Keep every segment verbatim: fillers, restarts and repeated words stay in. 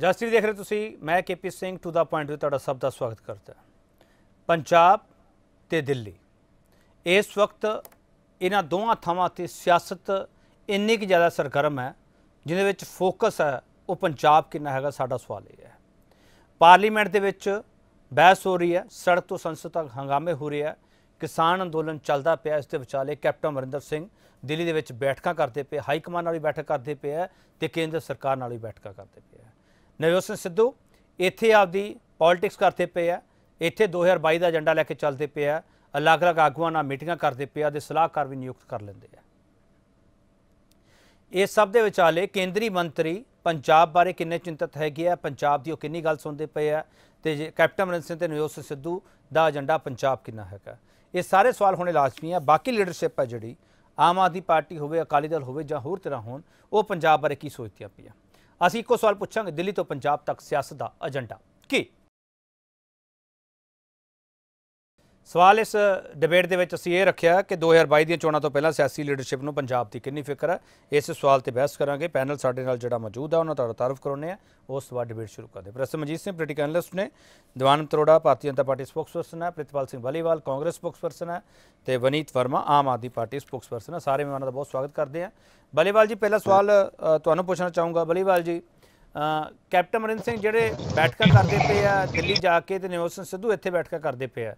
Justice देख रहे ਤੁਸੀਂ मैं KP Singh to the point ਤੁਹਾਡਾ ਸਭ ਦਾ स्वागत करता। पंजाब ਤੇ ਦਿੱਲੀ इस वक्त ਇਹਨਾਂ ਦੋਵਾਂ ਥਾਵਾਂ ਤੇ ਸਿਆਸਤ ਇੰਨੀ ਕਿ ਜ਼ਿਆਦਾ ਸਰਗਰਮ ਹੈ ਜਿਹਦੇ ਵਿੱਚ ਫੋਕਸ ਹੈ ਉਹ पंजाब ਕਿੰਨਾ ਹੈਗਾ। ਸਾਡਾ ਸਵਾਲ ਇਹ ਹੈ ਪਾਰਲੀਮੈਂਟ ਦੇ ਵਿੱਚ ਬਹਿਸ ਹੋ ਰਹੀ ਹੈ, ਸੜਕ ਤੋਂ ਸੰਸਦ ਤੱਕ ਹੰਗਾਮੇ ਹੋ ਰਹੇ ਹੈ, किसान अंदोलन चलता पाया। इस विचाले कैप्टन अमरिंदर सिंह दिल्ली के बैठ बैठक करते पे, हाईकमान भी बैठक करते पे है तो केंद्र सरकार भी बैठक करते पे है। नवजोत सिंह सिद्धू इतें आपकी पॉलिटिक्स करते पे है, इतने दो हज़ार बाई का एजेंडा लैके चलते पे है, अलग अलग आगुआ मीटिंग करते पे है, सलाहकार भी नियुक्त कर लेंगे है। इस सब के विचाले केंद्रीय मंत्री पंजाब बारे किन्ने चिंतित हैगे है, पंजाब की किन्नी गल सुनते पे है तो कैप्टन अमरिंदर सिंह नवजोत सिंह सिद्धू का एजेंडा पंजाब किन्ना है। ये सारे सवाल होने लाजमी है। बाकी लीडरशिप है जी, आम आदमी पार्टी हो, अकाली दल हो, होर तरह हो, वो पंजाब बारे की सोचती पी। असी इको सवाल पूछांगे, दिल्ली तो पंजाब तक सियासत का एजेंडा की। सवाल इस डिबेट के असी ये रखिया कि दो हज़ार बाई चोणों तो पहला सियासी लीडरशिप में पंजाब की कितनी फिक्र है। इस सवाल पर बहस करांगे। पैनल साडे नाल जिहड़ा मौजूद है उन्होंने तुहाडा तारफ करवाने हैं, उस तो बाद डिबेट शुरू करते हैं। Professor Manjeet Singh political analyst ने, दीवान तरोड़ा भारतीय जनता पार्टी स्पोक्सपर्सन है, प्रितपाल सिंह बालीवाल कांग्रेस स्पोक्सपर्सन है तो वनीत वर्मा आम आदमी पार्टी स्पोक्सपर्सन है। सारे मेहमानों का बहुत स्वागत करते हैं। बालीवाल जी पहला सवाल तुहानूं पुछना चाहूँगा। बालीवाल जी कैप्टन अमरिंदर सिंह जिहड़े बैठकां करदे पे आ दिल्ली जाके ते नवजोत सिंह सिद्धू इत्थे बैठकां करदे पे आ,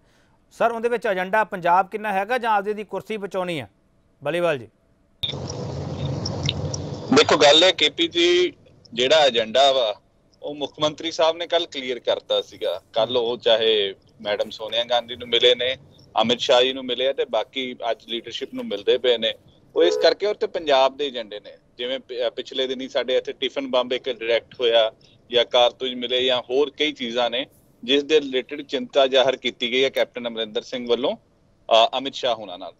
सर उनदे विच एजेंडा पंजाब किन्ना हैगा जां आपदी दी कुर्सी बचाउणी है? बालीवाल जी देखो गल है केपी जी जिहड़ा एजेंडा वा ਉਹ ਮੁੱਖ ਮੰਤਰੀ ਸਾਹਿਬ ਨੇ ਕੱਲ ਕਲੀਅਰ ਕਰਤਾ ਸੀਗਾ। ਕੱਲ ਉਹ ਚਾਹੇ ਮੈਡਮ ਸੋਨੀਆ ਗਾਂਧੀ ਨੂੰ ਮਿਲੇ ਨੇ, ਅਮਿਤ ਸ਼ਾਹ ਜੀ ਨੂੰ ਮਿਲੇ ਤੇ ਬਾਕੀ ਅੱਜ ਲੀਡਰਸ਼ਿਪ ਨੂੰ ਮਿਲਦੇ ਪਏ ਨੇ, ਉਹ ਇਸ ਕਰਕੇ ਉੱਤੇ ਪੰਜਾਬ ਦੇ ਏਜੰਡੇ ਨੇ। ਜਿਵੇਂ ਪਿਛਲੇ ਦਿਨੀ ਸਾਡੇ ਇੱਥੇ ਟਿਫਨ ਬੰਬ ਇੱਕ ਡਾਇਰੈਕਟ ਹੋਇਆ ਜਾਂ ਕਾਰਤੂਜ ਮਿਲੇ ਜਾਂ ਹੋਰ ਕਈ ਚੀਜ਼ਾਂ ਨੇ ਜਿਸ ਦੇ ਰਿਲੇਟਿਡ ਚਿੰਤਾ ਜ਼ਾਹਰ ਕੀਤੀ ਗਈ ਹੈ ਕੈਪਟਨ ਅਮਰਿੰਦਰ ਸਿੰਘ ਵੱਲੋਂ ਅਮਿਤ ਸ਼ਾਹ ਹੋਣਾ ਨਾਲ।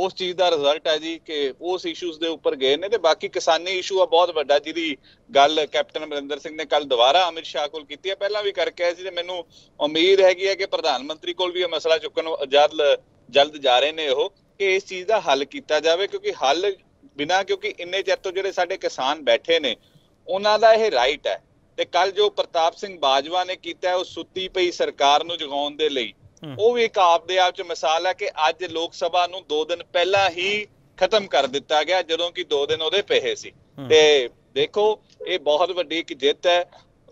उस चीज का रिजल्ट है जी कि उस इशूज के उपर गए ने। बाकी किसानी इशू आ बहुत वड्डा जिहदी गल कैप्टन अमरिंदर सिंह ने कल दोबारा अमित शाह कोल कीती है, पहला भी करके आए सी। मैनूं उम्मीद हैगी है कि प्रधानमंत्री कोल भी मसला चुकन जल्द जल्द जा रहे ने इहो कि इस चीज़ का हल किया जाए, क्योंकि हल बिना क्योंकि इन्ने चर तो जिहड़े साडे किसान बैठे ने उन्हां दा इह राइट है। ते कल जो प्रताप सिंह बाजवा ने कीता उह सुत्ती पई सरकार नूं जगाउण दे लई ਉਹ ਵੀ ਇੱਕ ਆਪਦੇ ਆਪ ਚ ਮਿਸਾਲ ਹੈ ਕਿ ਅੱਜ ਲੋਕ ਸਭਾ ਨੂੰ ਦੋ ਦਿਨ ਪਹਿਲਾਂ ਹੀ ਖਤਮ ਕਰ ਦਿੱਤਾ ਗਿਆ ਜਦੋਂ ਕਿ ਦੋ ਦਿਨ ਉਹਦੇ ਪਏ ਸੀ। ਤੇ ਦੇਖੋ ਇਹ ਬਹੁਤ ਵੱਡੀ ਇੱਕ ਜਿੱਤ ਹੈ,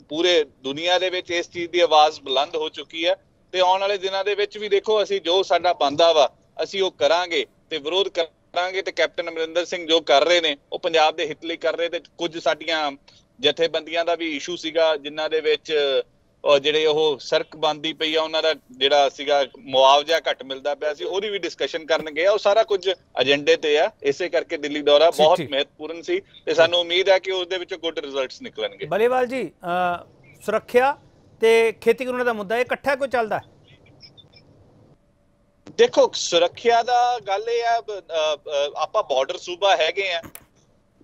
ਪੂਰੇ ਦੁਨੀਆ ਦੇ ਵਿੱਚ ਇਸ ਚੀਜ਼ ਦੀ ਆਵਾਜ਼ ਬੁਲੰਦ ਹੋ ਚੁੱਕੀ ਹੈ ਤੇ ਆਉਣ ਵਾਲੇ ਦਿਨਾਂ ਦੇ ਵਿੱਚ ਵੀ ਦੇਖੋ ਅਸੀਂ ਜੋ ਸਾਡਾ ਬੰਦਾ ਵਾ ਅਸੀਂ ਉਹ ਕਰਾਂਗੇ ਤੇ ਵਿਰੋਧ ਕਰਾਂਗੇ। ਤੇ ਕੈਪਟਨ ਅਮਰਿੰਦਰ ਸਿੰਘ ਜੋ ਕਰ ਰਹੇ ਨੇ ਉਹ ਪੰਜਾਬ ਦੇ ਹਿੱਤ ਲਈ ਕਰ ਰਹੇ। ਤੇ ਕੁਝ ਸਾਡੀਆਂ ਜਥੇਬੰਦੀਆਂ ਦਾ ਵੀ ਇਸ਼ੂ ਸੀਗਾ ਜਿਨ੍ਹਾਂ ਦੇ ਵਿੱਚ और ਜਿਹੜੇ ਉਹ ਸੜਕ ਬੰਦੀ ਪਈ ਆ ਉਹਨਾਂ ਦਾ ਜਿਹੜਾ ਸੀਗਾ ਮੁਆਵਜ਼ਾ ਘੱਟ ਮਿਲਦਾ ਪਿਆ ਸੀ ਉਹਦੀ ਵੀ ਡਿਸਕਸ਼ਨ ਕਰਨ ਗਏ। ਉਹ ਸਾਰਾ ਕੁਝ ਏਜੰਡੇ ਤੇ ਆ, ਇਸੇ ਕਰਕੇ ਦਿੱਲੀ ਦੌਰਾ ਬਹੁਤ ਮਹੱਤਵਪੂਰਨ ਸੀ ਤੇ ਸਾਨੂੰ ਉਮੀਦ ਹੈ ਕਿ ਉਸ ਦੇ ਵਿੱਚੋਂ ਗੁੱਡ ਰਿਜ਼ਲਟਸ ਨਿਕਲਣਗੇ। ਬਲੇਵਾਲ ਜੀ ਸੁਰੱਖਿਆ ਤੇ ਖੇਤੀ ਕਾਨੂੰਨਾਂ ਦਾ ਮੁੱਦਾ ਇਹ ਇਕੱਠਾ ਕੋਈ ਚੱਲਦਾ? ਦੇਖੋ ਸੁਰੱਖਿਆ ਦਾ ਗੱਲ ਇਹ ਆ ਆਪਾਂ ਬਾਰਡਰ ਸੂਬਾ ਹੈਗੇ ਆ,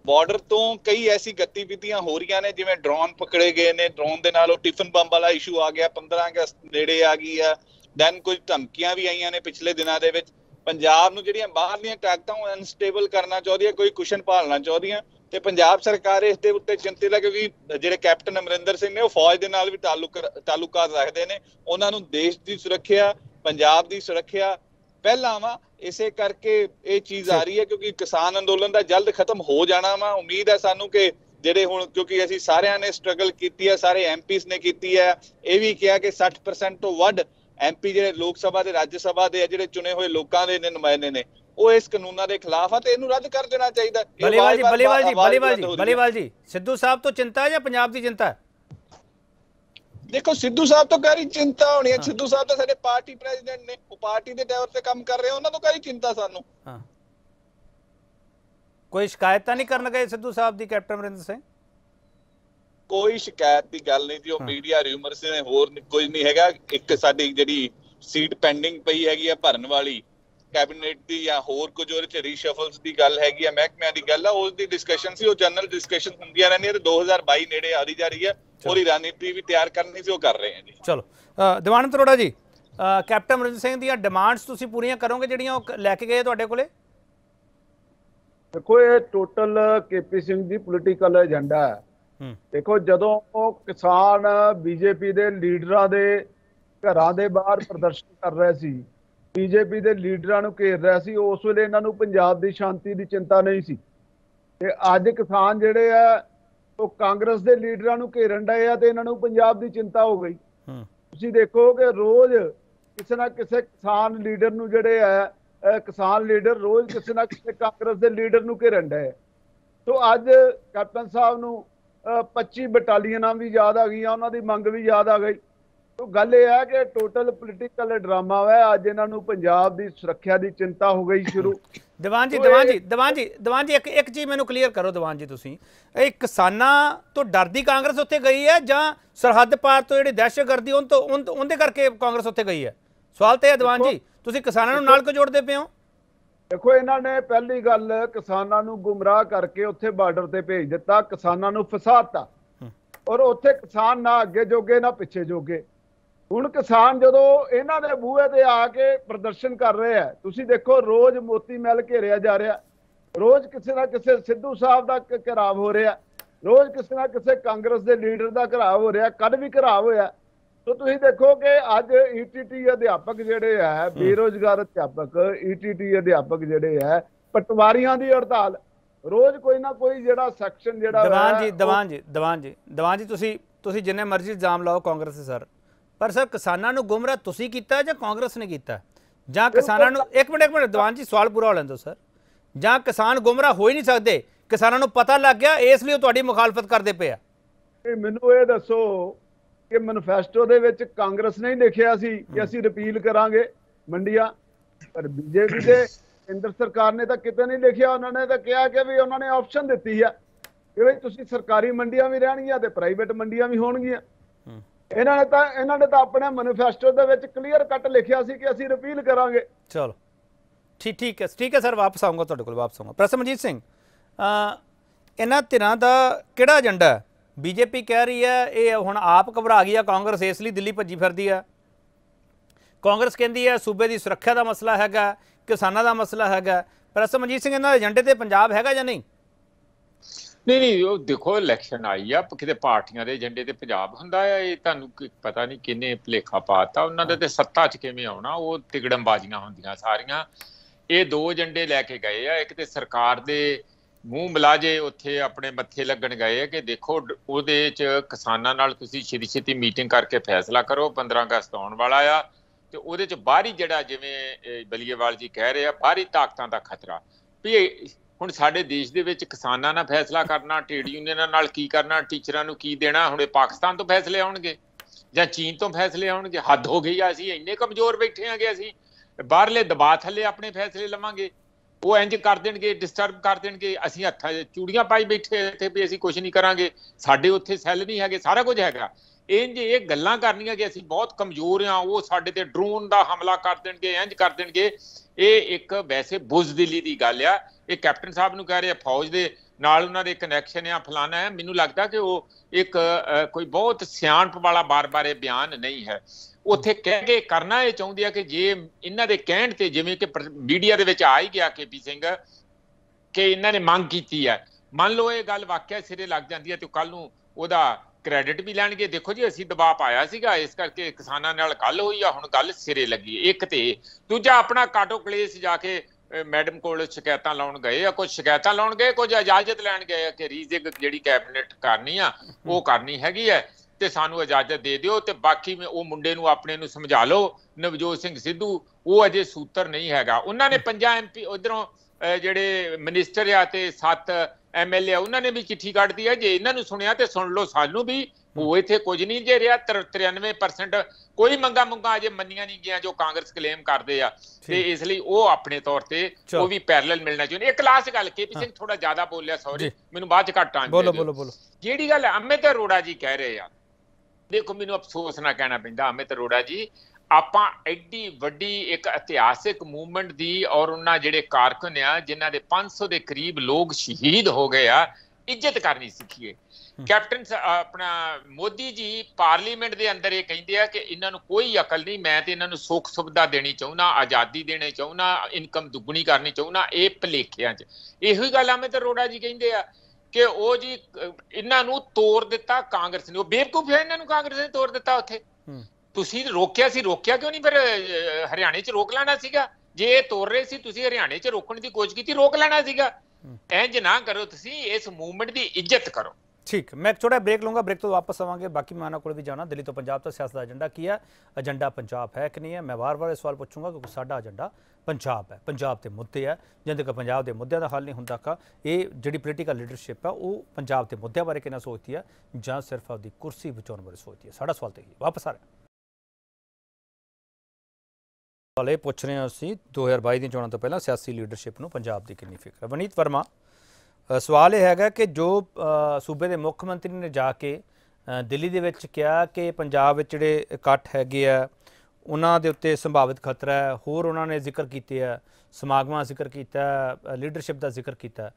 ਬਾਰਡਰ ਤੋਂ ਕਈ ਐਸੀ ਗਤੀਵਿਧੀਆਂ ਹੋ ਰਹੀਆਂ ਨੇ ਜਿਵੇਂ ਡਰੋਨ ਪਕੜੇ ਗਏ ਨੇ, ਡਰੋਨ ਦੇ ਨਾਲ ਉਹ ਟਿਫਨ ਬੰਬ ਵਾਲਾ ਇਸ਼ੂ ਆ ਗਿਆ, ਪੰਦਰਾਂ ਅਗਸਤ ਨੇੜੇ ਆ ਗਈ ਆ, ਦੈਨ ਕੁਝ ਧਮਕੀਆਂ ਵੀ ਆਈਆਂ ਨੇ ਪਿਛਲੇ ਦਿਨਾਂ ਦੇ ਵਿੱਚ। ਪੰਜਾਬ ਨੂੰ ਜਿਹੜੀਆਂ ਬਾਹਰਲੀਆਂ ਤਾਕਤਾਂ ਉਹ ਅਨਸਟੇਬਲ ਕਰਨਾ ਚਾਹੁੰਦੀਆਂ, ਕੋਈ ਕੁਸ਼ਨ ਭਾਲਣਾ ਚਾਹੁੰਦੀਆਂ ਤੇ ਪੰਜਾਬ ਸਰਕਾਰ ਇਸ ਦੇ ਉੱਤੇ ਚਿੰਤਿਤ ਹੈ ਕਿਉਂਕਿ ਜਿਹੜੇ ਕੈਪਟਨ ਅਮਰਿੰਦਰ ਸਿੰਘ ਨੇ ਉਹ ਫੌਜ ਦੇ ਨਾਲ ਵੀ ਤਾਲੁਕ ਤਾਲੁਕਾਤ ਰੱਖਦੇ ਨੇ, ਉਹਨਾਂ ਨੂੰ ਦੇਸ਼ ਦੀ ਸੁਰੱਖਿਆ ਪੰਜਾਬ ਦੀ ਸੁਰੱਖਿਆ ਪਹਿਲਾਂ ਵਾ। ਇਸੇ ਕਰਕੇ ਇਹ ਚੀਜ਼ ਆ ਰਹੀ ਹੈ ਕਿਉਂਕਿ ਕਿਸਾਨ ਅੰਦੋਲਨ ਦਾ ਜਲਦ ਖਤਮ ਹੋ ਜਾਣਾ ਵਾ। ਉਮੀਦ ਹੈ ਸਾਨੂੰ ਕਿ ਜਿਹੜੇ ਹੁਣ ਕਿਉਂਕਿ ਅਸੀਂ ਸਾਰਿਆਂ ਨੇ ਸਟਰਗਲ ਕੀਤੀ ਹੈ, ਸਾਰੇ ਐਮਪੀਸ ਨੇ ਕੀਤੀ ਹੈ, ਇਹ ਵੀ ਕਿਹਾ ਕਿ ਸੱਠ ਪਰਸੈਂਟ ਤੋਂ ਵੱਧ ਐਮਪੀ ਜਿਹੜੇ ਲੋਕ ਸਭਾ ਦੇ ਰਾਜ ਸਭਾ ਦੇ ਜਿਹੜੇ ਚੁਣੇ ਹੋਏ ਲੋਕਾਂ ਦੇ ਨੁਮਾਇੰਦੇ ਨੇ ਉਹ ਇਸ ਕਾਨੂੰਨਾਂ ਦੇ ਖਿਲਾਫ ਆ ਤੇ ਇਹਨੂੰ ਰੱਦ ਕਰ ਦੇਣਾ ਚਾਹੀਦਾ। ਬਲੀਵਾਲ ਜੀ ਬਲੀਵਾਲ ਜੀ ਬਲੀਵਾਲ ਜੀ ਬਲੀਵਾਲ ਜੀ ਸਿੱਧੂ ਸਾਹਿਬ ਤੋਂ ਚਿੰਤਾ ਜਾਂ ਪੰਜਾਬ ਦੀ ਚਿੰਤਾ ਹੈ? देखो सिद्धू साहब तो कह रही चिंता होनी है। हाँ। सिद्धू साहब तो सारे पार्टी प्रेसिडेंट ने वो पार्टी दे तौर पे काम कर रहे हैं, उन्होंने तो कह रही चिंता सानू। हाँ। कोई शिकायत नहीं करन गए सिद्धू साहब दी कैप्टन अमरिंदर सिंह? कोई शिकायत की गल नहीं जी, मीडिया रूमर से होर कुछ नहीं हैगा। एक साडी जिहड़ी सीट पेंडिंग पई हैगी है भरन वाली कैबिनेट दी या होर कुछ और रीशफल्स दी गल हैगी है, महकमियां दी गल है, उस दी डिस्कशन सी, वो जनरल डिस्कशन हुंदियां रहंदियां ते दो हज़ार बाईस नेड़े आ रही जा रही है। टोटल केपी सिंह दी पॉलिटिकल एजेंडा है देखो जदों किसान बीजेपी के लीडर के घरों के बाहर प्रदर्शन कर रहे सी, बीजेपी के लीडर घेर रहा सी, उस वेले इन्हां नूं पंजाब की शांति की चिंता नहीं सी। ते अज किसान जिहड़े आ तो कांग्रेस के लीडर घेरन डए आ ते इन्हां नूं पंजाब की चिंता हो गई। तुसीं देखो कि रोज़ किसी ना किसी किसान लीडर नूं जिहड़े आ किसान लीडर रोज़ किसी ना किसी कांग्रेस के लीडर नूं घेरन डए। तो अज कैप्टन साहब नूं पच्ची बटालियन भी याद आ गई, उन्हां दी मंग भी याद आ गई। तो गल यह है कि टोटल पोलिटिकल ड्रामा है। अज इन्हों पंजाब की सुरक्षा की चिंता हो गई शुरू। दीवान जी, दीवान जी, दीवान जी, दीवान जी, एक एक चीज़ मैनू क्लीयर करो दीवान जी, तुसीं ये किसानों तो डरदी कांग्रेस उत्थे गई है जां सरहद पार तो जिहड़ी दहशतगर्दी उन तो उन उनदे करके कांग्रेस उत्थे गई है? सवाल तो यह दीवान जी, तुसीं किसानों नूं नाल क्यों जोड़दे पे हो? देखो इन्होंने पहली गल किसानों गुमराह करके उत्थे बार्डर ते भेज दिता, किसानों फसाता और उत्थे किसान ना अगे जोगे ना पिछे जोगे। ਹੁਣ किसान जो इन्हां दे बूहे ते आके प्रदर्शन कर रहे हैं। तुसीं देखो रोज़ मोती महल घेरिया जा रहा, रोज़ किसी ना किसी सिद्धू साहब का घराव हो रहा, रोज़ किसी ना किसी कांग्रेस के लीडर का घराव हो रहा, कल भी घराव होया। तो तुसीं देखो कि अज ई टी टी अध्यापक जिहड़े है, बेरोजगार अध्यापक, ई टी टी अध्यापक जिहड़े है, पटवारियां दी हड़ताल, रोज़ कोई ना कोई जिहड़ा सैक्शन जिहड़ा। दीवान जी, दीवान जी, दीवान जी, दीवान जी, तुसीं तुसीं जिन्ने मर्जी इल्जाम लाओ कांग्रेस दे सर, पर सर किसानों गुमराह तुसीं कीता जां कांग्रेस ने कीता? जां किसानों एक मिनट, एक मिनट दीवान जी, सवाल पूरा हो लैंदो सर। जां किसान गुमराह हो ही नहीं सकते, किसानों पता लग गया इसलिए तुहाडी मुखालफत करदे पे आ? मैनूं ये दसो कि मैनीफेस्टो दे विच कांग्रेस ने ही लिखिया सी कि असीं रिपील करांगे मंडियां, पर बीजेपी दे केंद्र सरकार ने तो किते नहीं लिखिया। उन्होंने तो कहा कि भी उन्होंने ऑप्शन दित्ती है कि भाई तुसीं सरकारी मंडियां भी रहणगीआं ते प्राइवेट मंडियां भी होणगीआं। इन्होंने तो इन्होंने तो अपने मैनीफेस्टो क्लीयर कट लिखा सी कि असीं रिपील करांगे। चलो ठीक ठीक है, ठीक है सर, वापस आऊँगा तुहाडे कोल, वापस आऊँगा। प्रसमजीत सिंह, इन्हां तिरां दा किहड़ा एजेंडा है? बीजेपी कह रही है ये हुण आप घबरा गई है, कांग्रेस इसलिए दिल्ली भज्जी फिरदी है। कांग्रेस कहती है सूबे की सुरक्षा का मसला हैगा, किसानों का मसला हैगा। प्रसमजीत सिंह, इन्हां दे एजेंडे ते पंजाब हैगा जां नहीं? नहीं नहीं, वो देखो इलैक्शन आई आ, कितने पार्टियां के एजेंडे तो पंजाब हुंदा है। ये तुहानूं पता नहीं किन्ने भलेखा पाता, उन्होंने तो सत्ता च किवें आउणा, वो तिगड़मबाजियां हुंदियां सारियां। ये दो एजेंडे लैके गए आ, एक तो सरकार दे मूँह मिलाजे उत्थे अपने मत्थे लगन गए कि देखो उहदे च किसानां नाल तुसीं छेती छेती मीटिंग करके फैसला करो, पंद्रह अगस्त आउण वाला आ, ते उहदे च बाहरी जिहड़ा जिवें बलीएवाल जी कह रहे आ बाहरी ताकतां दा खतरा भी ਹੁਣ ਸਾਡੇ ਦੇਸ਼ ਦੇ ਵਿੱਚ ਕਿਸਾਨਾਂ ਨਾਲ ਫੈਸਲਾ ਕਰਨਾ, ਟ੍ਰੇਡ ਯੂਨੀਅਨਾਂ ਨਾਲ ਕੀ ਕਰਨਾ, ਟੀਚਰਾਂ ਨੂੰ ਕੀ ਦੇਣਾ, ਹੁਣ ਪਾਕਿਸਤਾਨ ਤੋਂ ਫੈਸਲੇ ਆਉਣਗੇ ਜਾਂ ਚੀਨ ਤੋਂ ਫੈਸਲੇ ਆਉਣਗੇ? ਹੱਦ ਹੋ ਗਈ ਆ। ਅਸੀਂ ਇੰਨੇ ਕਮਜ਼ੋਰ ਬੈਠੇ ਆਂਗੇ, ਅਸੀਂ ਬਾਹਰਲੇ ਦਬਾਅ ਥੱਲੇ ਆਪਣੇ ਫੈਸਲੇ ਲਵਾਂਗੇ? ਉਹ ਇੰਜ ਕਰ ਦੇਣਗੇ, ਡਿਸਟਰਬ ਕਰ ਦੇਣਗੇ, ਅਸੀਂ ਹੱਥਾਂ 'ਚ ਚੂੜੀਆਂ ਪਾਈ ਬੈਠੇ ਇੱਥੇ ਵੀ ਅਸੀਂ ਕੁਝ ਨਹੀਂ ਕਰਾਂਗੇ, ਸਾਡੇ ਉੱਥੇ ਸੈੱਲ ਨਹੀਂ ਹੈਗੇ, ਸਾਰਾ ਕੁਝ ਹੈਗਾ। ਇੰਜ ਇਹ ਗੱਲਾਂ ਕਰਨੀਆਂ ਕਿ ਅਸੀਂ ਬਹੁਤ ਕਮਜ਼ੋਰ ਆ, ਉਹ ਸਾਡੇ ਤੇ ਡਰੋਨ ਦਾ ਹਮਲਾ ਕਰ ਦੇਣਗੇ, ਇੰਜ ਕਰ ਦੇਣਗੇ। ਇਹ ਇੱਕ ਵੈਸੇ ਬੁਜ਼ਦਿਲੀ ਦੀ ਗੱਲ ਆ। ਇਹ ਕੈਪਟਨ ਸਾਹਿਬ ਨੂੰ ਕਹਿ ਰਹੇ ਫੌਜ ਦੇ ਨਾਲ ਉਹਨਾਂ ਦੇ ਕਨੈਕਸ਼ਨ ਆ, ਫਲਾਨਾ ਹੈ। ਮੈਨੂੰ ਲੱਗਦਾ ਕਿ ਉਹ ਇੱਕ ਕੋਈ ਬਹੁਤ ਸਿਆਣਪ ਵਾਲਾ ਬਾਰ-ਬਾਰ ਇਹ ਬਿਆਨ ਨਹੀਂ ਹੈ। ਉੱਥੇ ਕਹਿ ਕੇ ਕਰਨਾ ਇਹ ਚਾਹੁੰਦੇ ਆ ਕਿ ਜੇ ਇਹਨਾਂ ਦੇ ਕਹਿਣ ਤੇ, ਜਿਵੇਂ ਕਿ ਮੀਡੀਆ ਦੇ ਵਿੱਚ ਆ ਹੀ ਗਿਆ ਕੇ ਪੀ ਸਿੰਘ ਕਿ ਇਹਨਾਂ ਨੇ ਮੰਗ ਕੀਤੀ ਹੈ, ਮੰਨ ਲਓ ਇਹ ਗੱਲ ਵਾਕਿਆ ਸਿਰੇ ਲੱਗ ਜਾਂਦੀ ਹੈ ਤੇ ਕੱਲ ਨੂੰ ਉਹਦਾ ਕ੍ਰੈਡਿਟ ਵੀ ਲੈਣਗੇ। ਦੇਖੋ ਜੀ ਅਸੀਂ ਦਬਾਅ ਪਾਇਆ ਸੀਗਾ, ਇਸ ਕਰਕੇ ਕਿਸਾਨਾਂ ਨਾਲ ਗੱਲ ਹੋਈ ਆ, ਹੁਣ ਗੱਲ ਸਿਰੇ ਲੱਗੀ। ਇੱਕ ਤੇ ਦੂਜਾ ਆਪਣਾ ਕਾਟੋ ਕਲੇਸ਼ ਜਾ ਕੇ ਮੈਡਮ ਕੋਲ ਸ਼ਿਕਾਇਤਾਂ ਲਾਉਣ ਗਏ ਆ, ਕੁਝ ਸ਼ਿਕਾਇਤਾਂ ਲਾਉਣ ਗਏ, ਕੁਝ ਇਜਾਜ਼ਤ ਲੈਣ ਗਏ ਕਿ ਰੀਜਿੰਗ ਜਿਹੜੀ ਕੈਬਨਿਟ ਕਰਨੀ ਆ ਉਹ ਕਰਨੀ ਹੈਗੀ ਹੈ ਤੇ ਸਾਨੂੰ ਇਜਾਜ਼ਤ ਦੇ ਦਿਓ। ਤੇ ਬਾਕੀ ਉਹ ਮੁੰਡੇ ਨੂੰ ਆਪਣੇ ਨੂੰ ਸਮਝਾ ਲਓ, ਨਵਜੋਤ ਸਿੰਘ ਸਿੱਧੂ, ਉਹ ਅਜੇ ਸੂਤਰ ਨਹੀਂ ਹੈਗਾ। ਉਹਨਾਂ ਨੇ ਪੰਜਾਂ ਐਮਪੀ ਉਧਰੋਂ ਜਿਹੜੇ ਮਿਨਿਸਟਰ ਆ ਤੇ ਸੱਤ ਐਮ ਐਲ ਏ, ਉਹਨਾਂ ਨੇ ਵੀ ਚਿੱਠੀ ਕੱਢਦੀ ਹੈ ਜੇ ਇਹਨਾਂ ਨੂੰ ਸੁਣਿਆ ਤੇ ਸੁਣ ਲਓ, ਸਾਨੂੰ ਵੀ ਉਹ ਇੱਥੇ ਕੁਝ ਨਹੀਂ ਜੇ ਰਿਹਾ। ਤਰਾਨਵੇਂ ਪਰਸੈਂਟ ਕੋਈ ਮੰਗਾ ਮੁੰਗਾ ਅਜੇ ਮੰਨੀਆਂ ਨਹੀਂ ਗਿਆ ਜੋ ਕਾਂਗਰਸ ਕਲੇਮ ਕਰਦੇ ਆ, ਤੇ ਇਸ ਲਈ ਉਹ ਆਪਣੇ ਤੌਰ ਤੇ ਉਹ ਵੀ ਪੈਰਲਲ ਮਿਲਣਾ ਚਾਹੁੰਦੇ। ਇੱਕ ਲਾਸਟ ਗੱਲ, ਕੇਪੀ ਸਿੰਘ ਥੋੜਾ ਜ਼ਿਆਦਾ ਬੋਲਿਆ, ਸੌਰੀ ਮੈਨੂੰ ਬਾਅਦ ਚ ਘੱਟ ਆਂਦੇ। ਜਿਹੜੀ ਗੱਲ ਅਮਿਤ ਅਰੋੜਾ ਜੀ ਕਹਿ ਰਹੇ ਆ, ਦੇਖੋ ਮੈਨੂੰ ਅਫਸੋਸ ਨਾ ਕਹਿਣਾ ਪੈਂਦਾ, ਅਮਿਤ ਅਰੋੜਾ ਜੀ ਆਪਾਂ ਐਡੀ ਵੱਡੀ ਇੱਕ ਇਤਿਹਾਸਿਕ ਮੂਵਮੈਂਟ ਦੀ ਔਰ ਉਹਨਾਂ ਜਿਹੜੇ ਕਾਰਕੁਨ ਆ ਜਿਨ੍ਹਾਂ ਦੇ ਪੰਜ ਸੌ ਦੇ ਕਰੀਬ ਲੋਕ ਸ਼ਹੀਦ ਹੋ ਗਏ ਆ, ਇੱਜ਼ਤ ਕਰਨੀ ਸਿੱਖੀਏ। ਕੈਪਟਨ ਆਪਣਾ ਮੋਦੀ ਜੀ ਪਾਰਲੀਮੈਂਟ ਦੇ ਅੰਦਰ ਇਹ ਕਹਿੰਦੇ ਆ ਕਿ ਇਹਨਾਂ ਨੂੰ ਕੋਈ ਅਕਲ ਨਹੀਂ, ਮੈਂ ਤੇ ਇਹਨਾਂ ਨੂੰ ਸੁੱਖ ਸੁਵਿਧਾ ਦੇਣੀ ਚਾਹੁੰਦਾ, ਆਜ਼ਾਦੀ ਦੇਣੀ ਚਾਹੁੰਦਾ, ਇਨਕਮ ਦੁੱਗਣੀ ਕਰਨੀ ਚਾਹੁੰਦਾ, ਇਹ ਭਲੇਖਿਆਂ 'ਚ। ਇਹੋ ਹੀ ਗੱਲ ਅਮਿਤ ਅਰੋੜਾ ਜੀ ਕਹਿੰਦੇ ਆ कि वह जी इन्हों तोड़ दिता कांग्रेस ने, बेवकूफ है इन्हों कांग्रेस ने तोड़ दिता उत्थे। तुसीं रोकिया सी, रोकिया क्यों नहीं फिर? हरियाणे च रोक लेना सीगा, जे ये तोड़ रहे सी तुसीं हरियाणे च रोकण की कोशिश की, रोक लेना सीगा। इंज ना करो, तुसीं इस मूवमेंट की इज्जत करो। ठीक, मैं एक छोटा ब्रेक लूँगा, ब्रेक तो वापस आवांगे, बाकी मेहमानों को भी जाना। दिल्ली तो पंजाब तो सियासत का एजेंडा की है, एजेंडा पंजाब है कि नहीं है, मैं बार बार ये सवाल पूछूंगा क्योंकि साडा एजेंडा पंजाब है, पंजाब के मुद्दे है, जिन्हें तक पंजाब के मुद्दों का हल नहीं होता का, ये जी पोलीटिकल लीडरशिप है वो पंजाब के मुद्दों बारे कितना सोचती है, या सिर्फ अपनी कुर्सी बचाने बारे सोचती है। साडा सवाल तो यही वापस आ रहा है। सवाल ये पूछ रहे हैं असीं दो हज़ार बाई दी चोणां तो पहलां सियासी लीडरशिप नूं पंजाब दी कितनी फिक्र है। वनीत वर्मा, सवाल यह है कि जो सूबे के मुख्यमंत्री ने जाके दिल्ली दे विच कहा कि पंजाब विच जिहड़े इकट्ठ हैगे आ उन्हां दे उत्ते संभावित खतरा है, होर उन्होंने जिक्र किए है, समागमां जिक्र किया, लीडरशिप का जिक्र किया,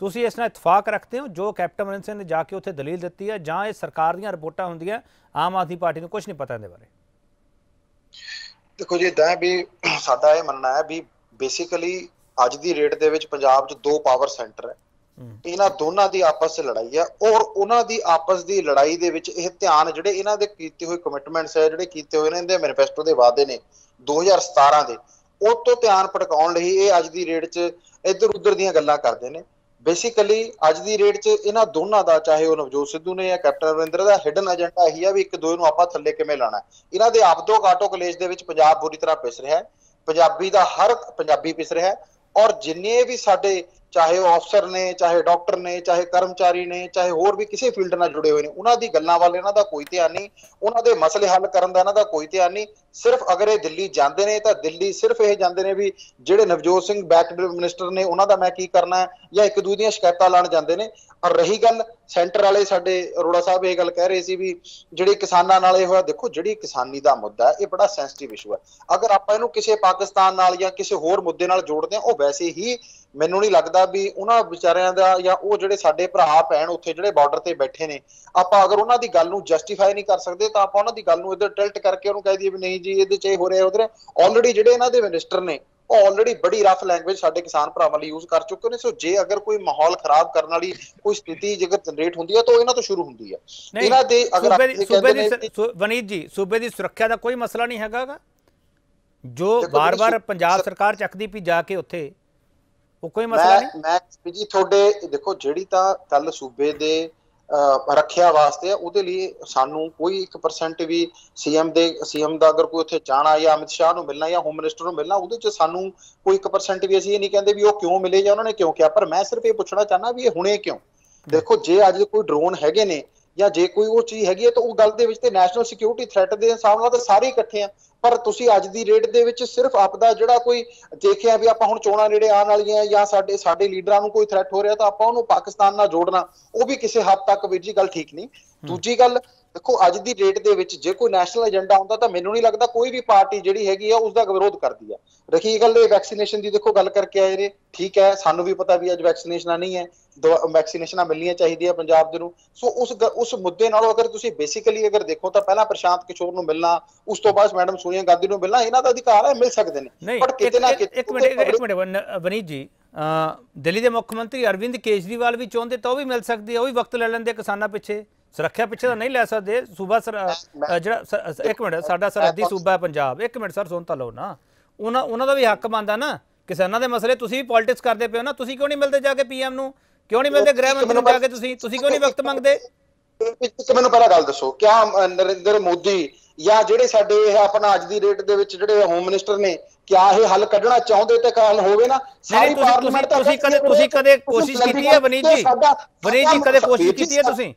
तुसीं इस नाल इतफाक रखते हो जो कैप्टन अमरिंदर सिंह ने जाके उत्थे दलील दी है, जां इह सरकार दीयां रिपोर्टां हुंदियां, आम आदमी पार्टी नूं कुछ नहीं पता इहदे बारे? देखो जी, इदा भी साडा यह मनना है भी बेसिकली अज की रेट दे विच पंजाब च दो पावर सेंटर है, इन्हां दोनों की आपस लड़ाई है, और उन्हां दी आपस की लड़ाई दे विच इह ध्यान जिहड़े इन्हां दे कीते होए कमिटमेंट्स है, जिहड़े कीते होए इन्हां दे मैनीफेस्टो दे वादे ने दो हज़ार सतारां दे, उस तों ध्यान भटकाउण लई इह अज दी रेट च इधर उधर दीयां गल्लां करदे ने। बेसिकली अज की रेट च इन्हां दोनों का, चाहे वह नवजोत सिद्धू ने या कैप्टन अमरिंदर, का हिडन एजेंडा यही है भी एक दूजे नूं आपां थल्ले किवें लाणा। इन्हां दे आपदो काटो कलेश दे विच पंजाब बुरी तरह पिस रहा है, पंजाबी दा हर पंजाबी पिस रहा है, और जिन्ने भी साडे चाहे वह अफसर ने, चाहे डॉक्टर ने, चाहे कर्मचारी ने, चाहे होर भी किसी फील्ड नाल जुड़े हुए ने, उन्हां दी गल्लां वाल इन्हां दा कोई ध्यान नहीं, उन्हां दे मसले हल करन दा इन्हां दा कोई ध्यान नहीं। सिर्फ अगर ये दिल्ली जाते हैं तो दिल्ली सिर्फ ये जाते हैं भी जिहड़े नवजोत सिंह बैक मिनिस्टर ने उन्हों का मैं की करना है, या एक दूसरे दी शिकायतां लाण जाते हैं। और रही गल सेंटर वाले, साडे अरोड़ा साहब ये गल कह रहे थे भी जिहड़े किसानां नाल होया, देखो जिहड़ी किसानी का मुद्दा है ये बड़ा सेंसिटिव इशू है, अगर आप इहनूं किसी पाकिस्तान नाल या किसी होर मुद्दे नाल जोड़ते हैं वो वैसे ही मैनूं नहीं लगता भी उन्होंने बेचारियां दा या वो जिहड़े साडे भरा भैन उत्थे जिहड़े बॉर्डर ते बैठे ने, आपां अगर उन्हों की गल नूं जस्टिफाई नहीं कर सकते तो आपां उन्हों की गल नूं इधर टिल्ट करके उन्होंने कह दीए भी नहीं जी ਇਹਦੇ ਚ ਹੋ ਰਿਹਾ ਉਧਰ। ਆਲਰੇਡੀ ਜਿਹੜੇ ਇਹਨਾਂ ਦੇ ਮਿਨਿਸਟਰ ਨੇ ਉਹ ਆਲਰੇਡੀ ਬੜੀ ਰਫ ਲੈਂਗੁਏਜ ਸਾਡੇ ਕਿਸਾਨ ਭਰਾਵਾਂ ਲਈ ਯੂਜ਼ ਕਰ ਚੁੱਕੇ ਨੇ, ਸੋ ਜੇ ਅਗਰ ਕੋਈ ਮਾਹੌਲ ਖਰਾਬ ਕਰਨ ਵਾਲੀ ਕੋਈ ਸਥਿਤੀ ਜੇਕਰ ਜਨਰੇਟ ਹੁੰਦੀ ਹੈ ਤਾਂ ਇਹਨਾਂ ਤੋਂ ਸ਼ੁਰੂ ਹੁੰਦੀ ਹੈ। ਇਹਨਾਂ ਦੇ ਅਗਰ ਵਨੀਤ ਜੀ, ਸੂਬੇ ਦੀ ਸੁਰੱਖਿਆ ਦਾ ਕੋਈ ਮਸਲਾ ਨਹੀਂ ਹੈਗਾ, ਜੋ ਵਾਰ-ਵਾਰ ਪੰਜਾਬ ਸਰਕਾਰ ਚੱਕਦੀ ਪਈ ਜਾ ਕੇ ਉੱਥੇ ਉਹ ਕੋਈ ਮਸਲਾ ਨਹੀਂ। ਮੈਂ ਜੀ ਤੁਹਾਡੇ ਦੇਖੋ ਜਿਹੜੀ ਤਾਂ ਕੱਲ ਸੂਬੇ ਦੇ ਰੱਖਿਆ ਵਾਸਤੇ ਉਹਦੇ ਲਈ ਸਾਨੂੰ ਕੋਈ ਇੱਕ ਪਰਸੈਂਟ ਵੀ ਸੀਐਮ ਦੇ ਸੀਐਮ ਦਾ ਅਗਰ ਕੋਈ ਉੱਥੇ ਜਾਣਾ ਜਾਂ ਅਮਿਤ ਸ਼ਾਹ ਨੂੰ ਮਿਲਣਾ ਜਾਂ ਹੋਮ ਮਿਨਿਸਟਰ ਨੂੰ ਮਿਲਣਾ, ਉਹਦੇ ਚ ਸਾਨੂੰ ਕੋਈ ਇੱਕ ਪਰਸੈਂਟ ਵੀ ਅਸੀਂ ਇਹ ਨਹੀਂ ਕਹਿੰਦੇ ਵੀ ਉਹ ਕਿਉਂ ਮਿਲੇ ਜਾਂ ਉਹਨਾਂ ਨੇ ਕਿਉਂ ਕਿਹਾ, ਪਰ ਮੈਂ ਸਿਰਫ ਇਹ ਪੁੱਛਣਾ ਚਾਹਨਾ ਵੀ ਇਹ ਹੁਣੇ ਕਿਉਂ। ਦੇਖੋ ਜੇ ਅੱਜ ਕੋਈ ਡਰੋਨ ਹੈਗੇ ਨੇ ਜਾਂ ਜੇ ਕੋਈ ਉਹ ਚੀਜ਼ ਹੈਗੀ ਹੈ ਤਾਂ ਉਹ ਗੱਲ ਦੇ ਵਿੱਚ ਤੇ ਨੈਸ਼ਨਲ ਸਿਕਿਉਰਿਟੀ ਥ੍ਰੈਟ ਦੇ ਹਿਸਾਬ ਨਾਲ ਤਾਂ ਸਾਰੇ ਇਕੱਠੇ ਆ, ਪਰ ਤੁਸੀਂ ਅੱਜ ਦੀ ਰੇਟ ਦੇ ਵਿੱਚ ਸਿਰਫ ਆਪਦਾ ਜਿਹੜਾ ਕੋਈ ਦੇਖਿਆ ਵੀ ਆਪਾਂ ਹੁਣ ਚੋਣਾਂ ਨੇੜੇ ਆਉਣ ਵਾਲੀਆਂ ਜਾਂ ਸਾਡੇ ਸਾਡੇ ਲੀਡਰਾਂ ਨੂੰ ਕੋਈ ਥ੍ਰੈਟ ਹੋ ਰਿਹਾ ਤਾਂ ਆਪਾਂ ਉਹਨੂੰ ਪਾਕਿਸਤਾਨ ਨਾਲ ਜੋੜਨਾ, ਉਹ ਵੀ ਕਿਸੇ ਹੱਦ ਤੱਕ ਵੀਰ ਜੀ ਗੱਲ ਠੀਕ ਨਹੀਂ। ਦੂਜੀ ਗੱਲ ਦੇਖੋ ਅੱਜ ਦੀ ਰੇਟ ਦੇ ਵਿੱਚ ਜੇ ਕੋਈ ਨੈਸ਼ਨਲ ਏਜੰਡਾ ਹੁੰਦਾ ਤਾਂ ਮੈਨੂੰ ਨਹੀਂ ਲੱਗਦਾ ਕੋਈ ਵੀ ਪਾਰਟੀ ਜਿਹੜੀ ਹੈਗੀ ਆ ਉਸ ਦਾ ਵਿਰੋਧ ਕਰਦੀ ਆ। ਰਹੀ ਗੱਲ ਇਹ ਵੈਕਸੀਨੇਸ਼ਨ ਦੀ, ਦੇਖੋ ਗੱਲ ਕਰਕੇ ਆਏ ਨੇ, ਠੀਕ ਹੈ ਸਾਨੂੰ ਵੀ ਪਤਾ ਵੀ ਅੱਜ ਵੈਕਸੀਨੇਸ਼ਨਾਂ ਨਹੀਂ ਹੈ, ਵੈਕਸੀਨੇਸ਼ਨਾਂ ਮਿਲਣੀਆਂ ਚਾਹੀਦੀਆਂ ਪੰਜਾਬ ਦੇ ਨੂੰ, ਸੋ ਉਸ ਉਸ ਮੁੱਦੇ ਨਾਲੋਂ ਅਗਰ ਤੁਸੀਂ ਬੇਸਿਕਲੀ ਅਗਰ ਦੇਖੋ ਤਾਂ ਪਹਿਲਾਂ ਪ੍ਰਸ਼ਾਂਤ ਕਿਸ਼ੋਰ ਨੂੰ ਮਿਲਣਾ, ਉਸ ਤੋਂ ਬਾਅਦ ਮੈਡਮ ਸੋਨੀਆ ਗਾਂਧੀ ਨੂੰ ਮਿਲਣਾ, ਇਹਨਾਂ ਦਾ ਅਧਿਕਾਰ ਹੈ, ਮਿਲ ਸਕਦੇ ਨੇ। ਪਰ ਕਿਤੇ ਨਾ ਕਿਤੇ ਇੱਕ ਮਿੰਟ ਇੱਕ ਮਿੰਟ ਵਨੀਤ ਜੀ, ਦਿੱਲੀ ਦੇ ਮੁੱਖ ਮੰਤਰੀ ਅਰਵਿੰਦ ਕੇਜਰੀਵਾਲ ਵੀ ਚਾਹੁੰਦੇ ਤਾਂ ਉਹ ਵੀ ਮਿਲ ਸਕਦੇ ਆ, ਉਹ ਵੀ ਵਕਤ ਲੈ ਲੈਂਦੇ ਕਿਸਾਨਾਂ ਪਿੱਛੇ, ਸੁਰੱਖਿਆ ਪਿੱਛੇ ਤਾਂ ਨਹੀਂ ਲੈ ਸਕਦੇ। ਸੂਬਾ ਜਿਹੜਾ ਇੱਕ ਮਿੰਟ ਸਾਡਾ ਸਰਹੱਦੀ ਸੂਬਾ ਹੈ ਪੰਜਾਬ, ਇੱਕ ਮਿੰਟ ਸਰ ਸੁਣ ਤਾਂ ਲਓ ਨਾ, ਉਹਨਾਂ ਉਹਨਾਂ ਦਾ ਵੀ ਹੱਕ ਬਣਦਾ ਨਾ ਕਿਸਾਨਾਂ ਦੇ ਮਸਲੇ। ਤੁਸੀਂ ਵੀ ਪੋਲਿਟਿਕਸ ਕਰਦੇ ਪਏ ਹੋ ਨਾ, ਤੁਸੀਂ ਕਿਉਂ ਨਹੀਂ ਮਿਲਦੇ ਜਾ ਕੇ ਪੀਐਮ ਨੂੰ, ਕਿਉਂ ਨਹੀਂ ਮਿਲਦੇ ਗ੍ਰਹਿ ਮੰਤਰੀ ਨੂੰ ਜਾ ਕੇ, ਤੁਸੀਂ ਤੁਸੀਂ ਕਿਉਂ ਨਹੀਂ ਵਕਤ ਮੰਗਦੇ? ਮੈਨੂੰ ਪਹਿਲਾਂ ਗੱਲ ਦੱਸੋ, ਕਿਆ ਨਰਿੰਦਰ ਮੋਦੀ ਜਾਂ ਜਿਹੜੇ ਸਾਡੇ ਇਹ ਆਪਣਾ ਅੱਜ ਦੀ ਰੇਟ ਦੇ ਵਿੱਚ ਜਿਹੜੇ ਹੋਮ ਮਿਨਿਸਟਰ ਨੇ ਕਿਆ ਇਹ ਹੱਲ ਕੱਢਣਾ ਚਾਹੁੰਦੇ ਤੇ ਕਾਲ ਹੋਵੇ ਨਾ? ਸਾਰੀ ਪਾਰਲੀਮੈਂਟ ਤਾਂ ਤੁਸੀਂ ਕਦੇ ਤੁਸੀਂ ਕਦੇ ਕੋਸ਼ਿਸ਼ ਕੀਤੀ ਹੈ ਵਨੀਤ ਜੀ? ਵਨੀਤ ਜੀ ਕਦੇ ਕੋਸ਼ਿਸ਼ ਕੀਤੀ ਹੈ ਤੁਸੀਂ?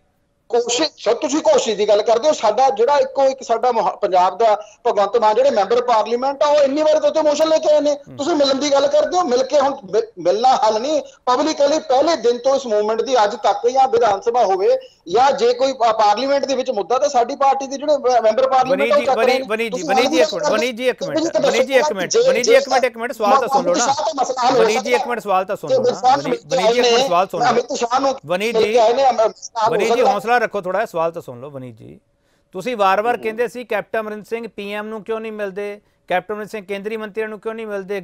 ਕੋਸ਼ਿਸ਼ ਤੁਸੀਂ ਕੋਸ਼ਿਸ਼ ਦੀ ਗੱਲ ਕਰਦੇ ਹੋ, ਸਾਡਾ ਜਿਹੜਾ ਇੱਕੋ ਇੱਕ ਸਾਡਾ ਪੰਜਾਬ ਦਾ ਭਗਵੰਤ ਮਾਨ ਜਿਹੜੇ ਮੈਂਬਰ ਪਾਰਲੀਮੈਂਟ ਆ ਉਹ ਇੰਨੀ ਵਾਰ ਤੋਂ ਮੋਸ਼ਨ ਲੈ ਕੇ ਆਏ ਨੇ, ਤੁਸੀਂ ਮਿਲਣ ਦੀ ਗੱਲ ਕਰਦੇ ਹੋ। ਮਿਲ ਕੇ ਹੁਣ ਮਿਲਣਾ ਹੱਲ ਨਹੀਂ, ਪਬਲਿਕਲੀ ਪਹਿਲੇ ਦਿਨ ਤੋਂ ਇਸ ਮੂਵਮੈਂਟ ਦੀ ਅੱਜ ਤੱਕ ਜਾਂ ਵਿਧਾਨ ਸਭਾ ਹੋਵੇ ਜਾਂ ਜੇ ਕੋਈ ਪਾਰਲੀਮੈਂਟ ਦੇ ਵਿੱਚ ਮੁੱਦਾ ਤਾਂ ਸਾਡੀ ਪਾਰਟੀ ਦੇ ਜਿਹੜੇ ਮੈਂਬਰ ਪਾਰਲੀਮੈਂਟ ਉਹ ਚੱਕ ਰਹੇ ਨੇ। ਵਨੀਤ ਜੀ ਵਨੀਤ ਜੀ ਇੱਕ ਮਿੰਟ ਵਨੀਤ ਜੀ ਇੱਕ ਮਿੰਟ ਵਨੀਤ ਜੀ ਇੱਕ ਮਿੰਟ ਵਨੀਤ ਜੀ ਇੱਕ ਮਿੰਟ ਇੱਕ ਮਿੰਟ ਸਵਾਲ ਤਾਂ ਸੁਣ ਲਓ ਨਾ ਵਨੀਤ ਜੀ ਇੱਕ ਮਿੰਟ ਸਵਾਲ ਤਾਂ ਸੁਣ ਲਓ ਵਨੀਤ ਜੀ ਇੱਕ ਮਿੰਟ ਸਵਾਲ ਸੁਣ ਲਓ ਵਨੀਤ ਜੀ ਵਨੀਤ ਜੀ ਹੌਸਲਾ रखो थोड़ा, सवाल तो सुन लो। वनीत जी तुसी वार वार कहंदे सी कैप्टन अमरिंदर सिंह पीएम नूं क्यों नहीं मिलते, कैप्टन अमरिंदर सिंह केंद्रीय मंत्री नूं क्यों नहीं मिलते,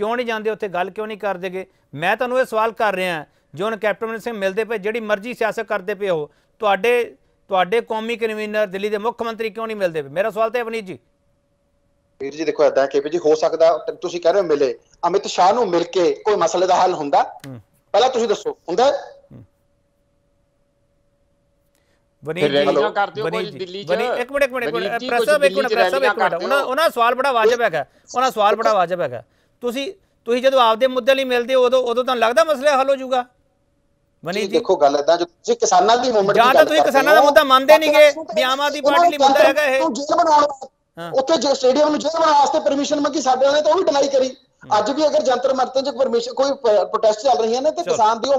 क्यों नहीं जाते, उत्थे गल क्यों नहीं करदे? मैं तुहानूं ये सवाल कर रहा जो हुण कैप्टन अमरिंदर सिंह मिलते पे जी मर्जी सियासत करते पे हो तुहाडे तुहाडे कौमी कन्वीनर दिल्ली के मुख्यमंत्री क्यों नहीं मिलते पे? मेरा सवाल तो अवनीत जी वीर जी देखो ऐसा के जी हो सकता तुसीं कह रहे हो मिले अमित शाह नूं मिल के कोई मसले का हल हुंदा पहला तुसीं दसो हुंदा ਚਲੋ ਚਲੋ ਇਹਦਾ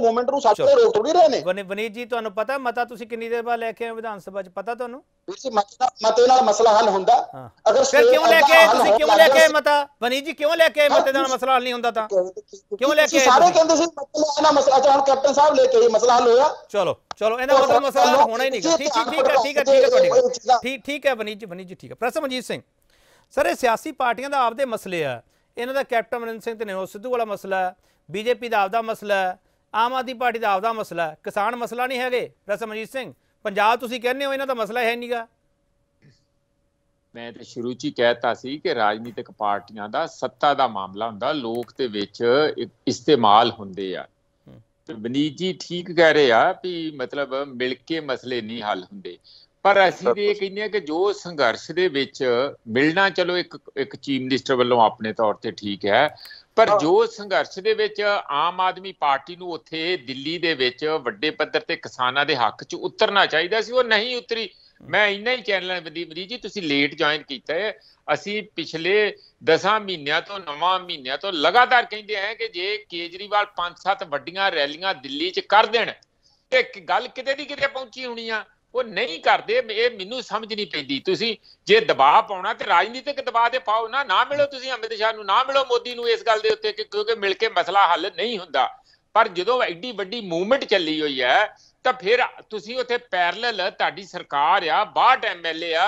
ਮਤਲਬ ਮਸਲਾ ਹੋਣਾ ਹੀ ਨਹੀਂ। ਠੀਕ ਹੈ ਠੀਕ ਠੀਕ ਹੈ ਵਨੀਤ ਜੀ ਵਨੀਤ ਜੀ ਠੀਕ ਹੈ। ਪ੍ਰੋਫੈਸਰ ਮਨਜੀਤ ਸਿੰਘ ਸਰ ਇਹ ਸਿਆਸੀ ਪਾਰਟੀਆਂ ਦਾ ਆਪਦੇ ਮਸਲੇ ਆ। इन्हों का कैप्टन अमरिंदर सिंह ते नवजोत सिद्धू वाला मसला है, बीजेपी का आपदा मसला है, आम आदमी पार्टी का आपदा मसला है, किसान मसला नहीं है। प्रसम अजीत सिंह पंजाब तुसीं कहने हो इन्हों का मसला है नहीं गा। मैं तो शुरू च ही कहता सी कि राजनीतिक पार्टियां का सत्ता का मामला हुंदा, लोक दे विच इस्तेमाल हुंदे आ। ते वनीत जी ठीक कह रहे आ भी मतलब मिल के मसले नहीं हल हुंदे, पर ਅਸੀਂ ਇਹ ਕਹਿੰਦੇ ਆ ਕਿ जो संघर्ष ਦੇ ਵਿੱਚ मिलना चलो एक एक चीफ मिनिस्टर ਵੱਲੋਂ अपने तौर ਤੇ ठीक है, पर जो संघर्ष ਦੇ ਵਿੱਚ आम आदमी पार्टी ਨੂੰ ਉੱਥੇ ਦਿੱਲੀ ਦੇ ਵਿੱਚ ਵੱਡੇ ਪੱਧਰ ਤੇ ਕਿਸਾਨਾਂ ਦੇ ਹੱਕ 'ਚ ਉਤਰਨਾ ਚਾਹੀਦਾ ਸੀ, ਉਹ ਨਹੀਂ ਉਤਰੀ। मैं इन्ना ही ਚੈਨਲ ਵਦੀਪ ਜੀ ਤੁਸੀਂ ਲੇਟ ਜੁਆਇਨ ਕੀਤਾ ਹੈ। ਅਸੀਂ ਪਿਛਲੇ ਦਸਾਂ ਮਹੀਨਿਆਂ ਤੋਂ ਨਵਾਂ ਮਹੀਨਿਆਂ ਤੋਂ ਲਗਾਤਾਰ ਕਹਿੰਦੇ ਆ ਕਿ ਜੇ ਕੇਜਰੀਵਾਲ ਪੰਜ ਸੱਤ ਵੱਡੀਆਂ ਰੈਲੀਆਂ ਦਿੱਲੀ 'ਚ ਕਰ ਦੇਣ ਤੇ ਗੱਲ ਕਿਤੇ ਦੀ ਕਿਤੇ ਪਹੁੰਚੀ ਹੋਣੀ ਆ। वो नहीं करते, मैनू समझ नहीं पैंदी। तुसीं जे दबाव पाउणा ते राजनीतिक दबाव ते पाओ ना, ना मिलो तुसीं अमित शाह नूं, ना मिलो मोदी नूं इस गल दे उत्ते कि क्योंकि मिल के मसला हल नहीं हुंदा। पर जदों एड्डी वड्डी मूवमेंट चली हुई है तां फिर तुसीं उत्थे पैरलल तुहाडी सरकार आ, बासठ एम एल ए आ,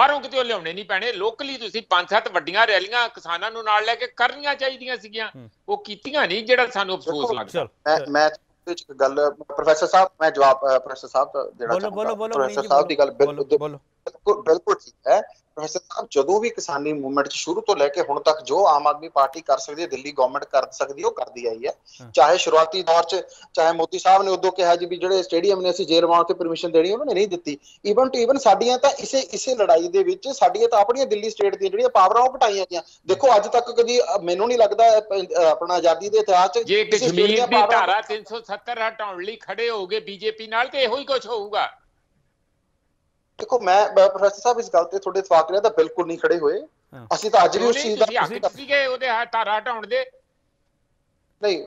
बाहरों कितों लिआउणे नहीं पैणे, लोकली तुसीं पंज सत्त वड्डियां रैलियां किसानां नूं नाल लै के करनीਆਂ ਚਾਹੀਦੀਆਂ ਸੀਗੀਆਂ, ਉਹ ਕੀਤੀਆਂ ਨਹੀਂ, ਜਿਹੜਾ ਸਾਨੂੰ ਅਫਸੋਸ ਲੱਗਦਾ। ਮੈਂ ਚਾਹੇ ਸ਼ੁਰੂਆਤੀ ਦੌਰ ਚ ਚਾਹੇ ਮੋਦੀ ਸਾਹਿਬ ਨੇ ਉਦੋਂ ਕਿਹਾ ਜੀ ਵੀ ਜਿਹੜੇ ਸਟੇਡੀਅਮ ਨੇ ਅਸੀਂ ਜੇ ਰਵਾਉਣ ਤੇ ਪਰਮਿਸ਼ਨ ਦੇਣੀ ਉਹਨਾਂ ਨੇ ਨਹੀਂ ਦਿੱਤੀ। ਈਵਨ ਟੂ ਈਵਨ ਸਾਡੀਆਂ ਤਾਂ ਇਸੇ ਇਸੇ ਲੜਾਈ ਦੇ ਵਿੱਚ ਸਾਡੀਆਂ ਤਾਂ ਆਪਣੀਆਂ ਦਿੱਲੀ ਸਟੇਟ ਦੀਆਂ ਜਿਹੜੀਆਂ ਪਾਵਰਾਂ ਉਹ ਘਟਾਈਆਂ ਗਈਆਂ। ਦੇਖੋ ਅੱਜ ਤੱਕ ਕਦੀ ਮੈਨੂੰ ਨਹੀਂ ਲੱਗਦਾ ਆਪਣਾ ਆਜ਼ਾਦੀ ਦੇ ਇਤਿਹਾਸ ਚ ਜੇ ਕਸ਼ਮੀਰ ਦੀ ਧਾਰਾ तीन सौ सत्तर हटाने लिए खड़े हो गए बीजेपी नाल ते यही कुछ होगा। देखो मैं प्रोफेसर साहब इस गल ते थोड़े इतफाक रहा, बिल्कुल नहीं खड़े हुए। असि तो अज भी उस चीज का धारा हटाने दे नहीं,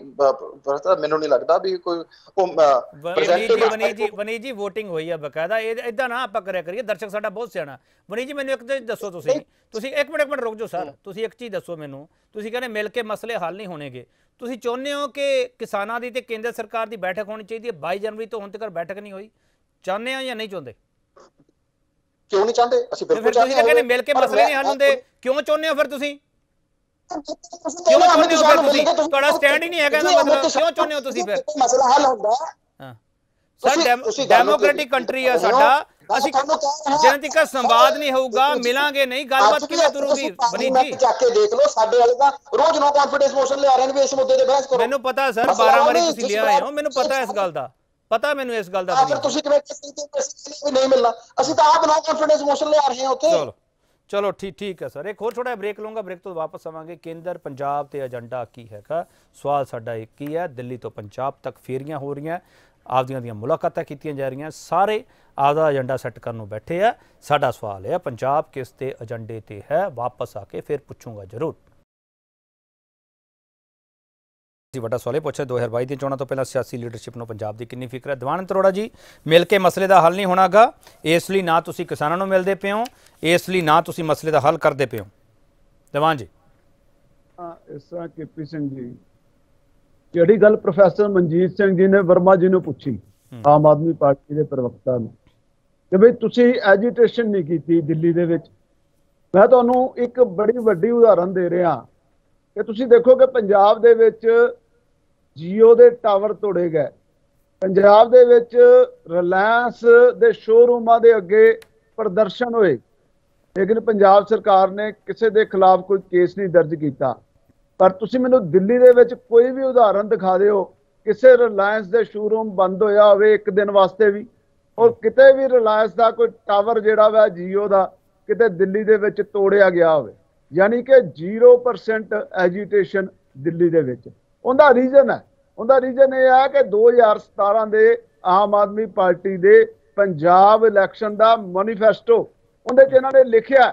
मैनू नहीं लगता भी कोई वनीत जी वनीत जी वोटिंग हुई है बकायदा। इदा ना आप करिया करिए, दर्शक साडा बहुत सियाणा। वनीत जी मैनू एक चीज दसो, तुसीं तुसीं एक मिनट एक मिनट रुक जाओ सर। तुसीं एक चीज दसो मैनू, तुसीं कहने मिल के मसले हल नहीं होणेगे, तुसीं चाहुंदे हो कि किसानां दी ते केंद्र सरकार दी बैठक होनी चाहिए। बाईस जनवरी तो हुण तक बैठक नहीं हुई, चाहुंदे हो या नहीं चाहुंदे? क्यों नहीं चाहुंदे? असीं बिल्कुल चाहुंदे मिल के मसले नहीं हल हुंदे, क्यों चाहुंदे हो फिर तुसीं? ਮੈਨੂੰ ਪਤਾ ਸਰ ਬਾਰਾਂ ਵਾਰੀ ਤੁਸੀਂ ਲਿਆ ਆਏ ਹੋ, ਮੈਨੂੰ ਪਤਾ ਇਸ ਗੱਲ ਦਾ, ਪਤਾ ਮੈਨੂੰ ਇਸ ਗੱਲ ਦਾ। ਚਲੋ चलो ठीक ठीक है सर, एक होर थोड़ा ब्रेक लूँगा, ब्रेक तो वापस आवांगे। केंद्र पंजाब ते एजेंडा की हैगा, सवाल साडा एक ही है। दिल्ली तो पंजाब तक फेरियां हो रही हैं, आपदियां दियां मुलाकातां कीतियां जा रही हैं, सारे आपदा एजेंडा सैट करनों बैठे है। साडा सवाल है पंजाब किस ते एजेंडे ते है, वापस आके फिर पूछूंगा जरूर। वड्डा सवाल यह पूछा दो हज़ार बाई चोणों तो पहले सियासी लीडरशिप को पंजाब की किन्नी फिक्र है। दीवान अरोड़ा जी मिल के मसले का हल नहीं होना गा, इसलिए ना तुसीं किसानों को मिलते पे हो, इसलिए ना तुसीं मसले का हल करते पे हो। दीवान जी इस तरह के पी सिंह जी जिहड़ी गल प्रोफेसर मनजीत सिंह जी ने वर्मा जी ने पूछी आम आदमी पार्टी के प्रवक्ता ने कि भाई तुसीं एजीटेशन नहीं की दिल्ली दे विच, मैं तुहानूं एक बड़ी वड्डी उदाहरण दे रहा कि तुसीं देखो कि पंजाब दे विच जियो के टावर तोड़े गए। पंजाब दे विच रिलायंस के शोरूमां के अगे प्रदर्शन होए, लेकिन पंजाब सरकार ने किसी के खिलाफ कोई केस नहीं दर्ज किया। पर तुसी मैनू दिल्ली दे विच कोई भी उदाहरण दिखा दिओ किसी रिलायंस के शोरूम बंद होया होवे एक दिन वास्ते भी, और किते भी रिलायंस का कोई टावर जिहड़ा वा जियो का किते दिल्ली दे विच तोड़िया गया होवे। यानी कि जीरो परसेंट एजीटेशन दिल्ली दे विच। उनका रीजन है, उनका रीजन यह है कि दो हज़ार सतारा के आम आदमी पार्टी के पंजाब इलैक्शन का मैनीफेस्टो उन्हें इन्होंने लिखा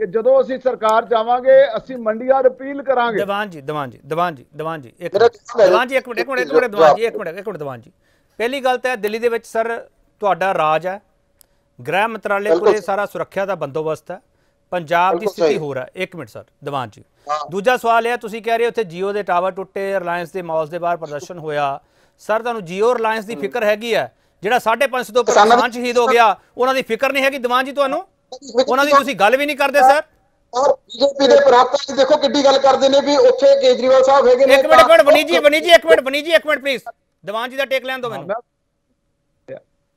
कि जो असी सरकार चाहांगे असी मंडियां रिपील करांगे। दीवान जी दीवान जी दीवान जी दीवान जी एक दीवान जी एक मिनट एक मिनट एक मिनट दीवान जी एक मिनट एक मिनट दीवान जी पहली गल तो है दिल्ली के सर तुहाडा राज है, गृह मंत्रालय कोल सारा सुरक्षा का बंदोबस्त है, पंजाब की स्थिति हो रहा है। एक मिनट सर दीवान जी दूजा सवाल है तुसी कह रहे हो उत्थे जियो के टावर टुटे, रिलायंस के मॉल के बाहर प्रदर्शन होया। सर तुहानूं जियो रिलायंस की फिक्र हैगी है? जिहड़ा साढ़े पांच सौ तो किसान शहीद हो गया उन्होंने फिक्र नहीं हैगी दीवान जी? तुहानूं उन्होंने तुसी गल भी नहीं करते सर। और बीजेपी के प्रवक्ता जी देखो किड्डी गल करदे ने भी उत्थे केजरीवाल साहब हैगे ने। एक मिनट एक मिनट वनी जी वनी जी एक मिनट वनी जी एक मिनट प्लीज दीवान जी का टेक लैन दो मैनूं।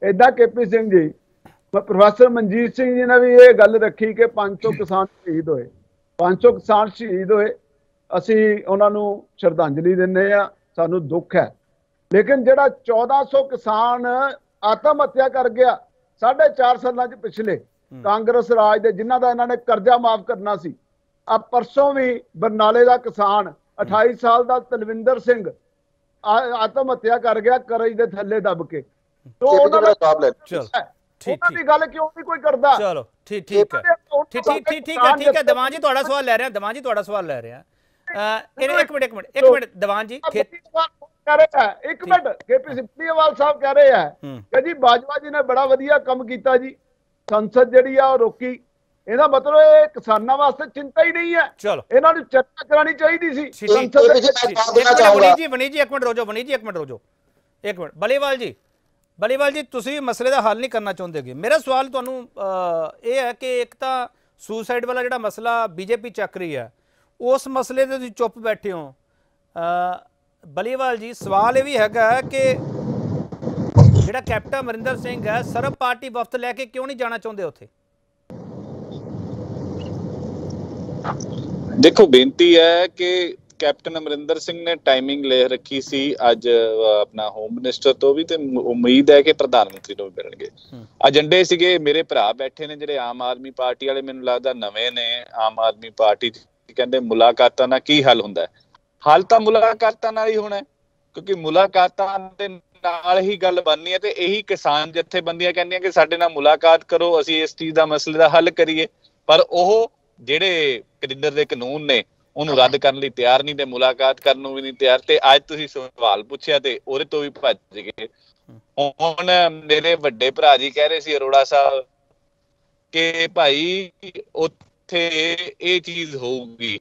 इदा केपी सिंह जी प्रोफेसर मनजीत सिंह जी ने भी ये गल रखी कि पांच सौ किसान शहीद होए, पांच सौ किसान शहीद होए, असी उन्होंने श्रद्धांजलि देने आ, सानू दुख है। लेकिन जड़ा चौदह सौ किसान आत्म हत्या कर गया साढ़े चार साल पिछले कांग्रेस राज दे, जिन्हां दा इन्हां ने कर्जा माफ करना सी। आ परसों भी बरनाले का किसान अठाई साल का तलविंदर सिंह आत्म हत्या कर गया करज के थले दब के। तो उन्होंने ठीक ठीक गल क्यों नहीं कोई करदा? चलो ठीक ठीक है ठीक ठीक ठीक ठीक है ठीक है दीवान जी तुहाडा सवाल ले रहे हैं दीवान जी तुहाडा सवाल ले रहे हैं एक मिनट एक मिनट एक मिनट दीवान जी कह रहे हैं एक मिनट केपी सिंहवाल साहब कह रहे हैं कि जी बाजवा जी ने बड़ा वधिया काम कीता जी, संसद जिहड़ी आ रोकी। ਇਹਦਾ ਮਤਲਬ ਇਹ ਕਿਸਾਨਾਂ ਵਾਸਤੇ ਚਿੰਤਾ ਹੀ ਨਹੀਂ ਹੈ, ਇਹਨਾਂ ਨੂੰ ਚਰਚਾ ਕਰਾਣੀ ਚਾਹੀਦੀ ਸੀ ਸੰਸਦ ਦੇ ਵਿੱਚ। ਬਣੀ ਜੀ ਬਣੀ ਜੀ ਇੱਕ ਮਿੰਟ ਰੋਜੋ ਬਣੀ ਜੀ ਇੱਕ ਮਿੰਟ ਰੋਜੋ ਇੱਕ ਮਿੰਟ ਬਲੀਵਾਲ जी बलीवाल जी तुसी भी मसले का हल नहीं करना चाहते हो। मेरा सवाल तुहानूं यह है कि एक तो सुसाइड वाला जिहड़ा मसला बीजेपी चक रही है उस मसले ते तुसीं चुप बैठे हो। बलीवाल जी सवाल यह भी हैगा कि जिहड़ा कैप्टन अमरिंदर सिंह है सर्व पार्टी वफद लैके क्यों नहीं जाना चाहते उत्थे? देखो बेनती है कि कैप्टन अमरिंदर सिंह ने टाइमिंग ले रखी सी अज अपना होम मिनिस्टर तो भी, ते उम्मीद है कि प्रधानमंत्री को भी मिलणगे। एजेंडे सीगे मेरे भरा बैठे ने जिहड़े आम आदमी पार्टी वाले मैनूं लगदा नवे ने आम आदमी पार्टी कहंदे मुलाकातां नाल की हल हुंदा है। हल तां मुलाकातां नाल ही होना है क्योंकि मुलाकातां दे नाल ही गल बननी है। ते इही किसान जथेबंदियां कहंदियां कि साडे नाल मुलाकात करो असीं इस चीज़ दा मसले दा हल करिए, पर ओह जिहड़े करिडर दे कानून ने ਉਹਨੂੰ ਰੱਦ ਕਰਨ ਲਈ ਤਿਆਰ ਨਹੀਂ ਤੇ ਮੁਲਾਕਾਤ ਕਰਨ ਨੂੰ ਵੀ ਨਹੀਂ ਤਿਆਰ। ਤੇ ਅੱਜ ਤੁਸੀਂ ਸਵਾਲ ਪੁੱਛਿਆ ਤੇ ਉਹਦੇ ਤੋਂ ਵੀ ਭੱਜ ਗਏ। ਹੁਣ ਮੇਰੇ ਵੱਡੇ ਭਰਾ ਜੀ ਕਹਿ ਰਹੇ ਸੀ ਅਰੋੜਾ ਸਾਹਿਬ ਕਿ ਭਾਈ ਉੱਥੇ ਇਹ ਚੀਜ਼ ਹੋਊਗੀ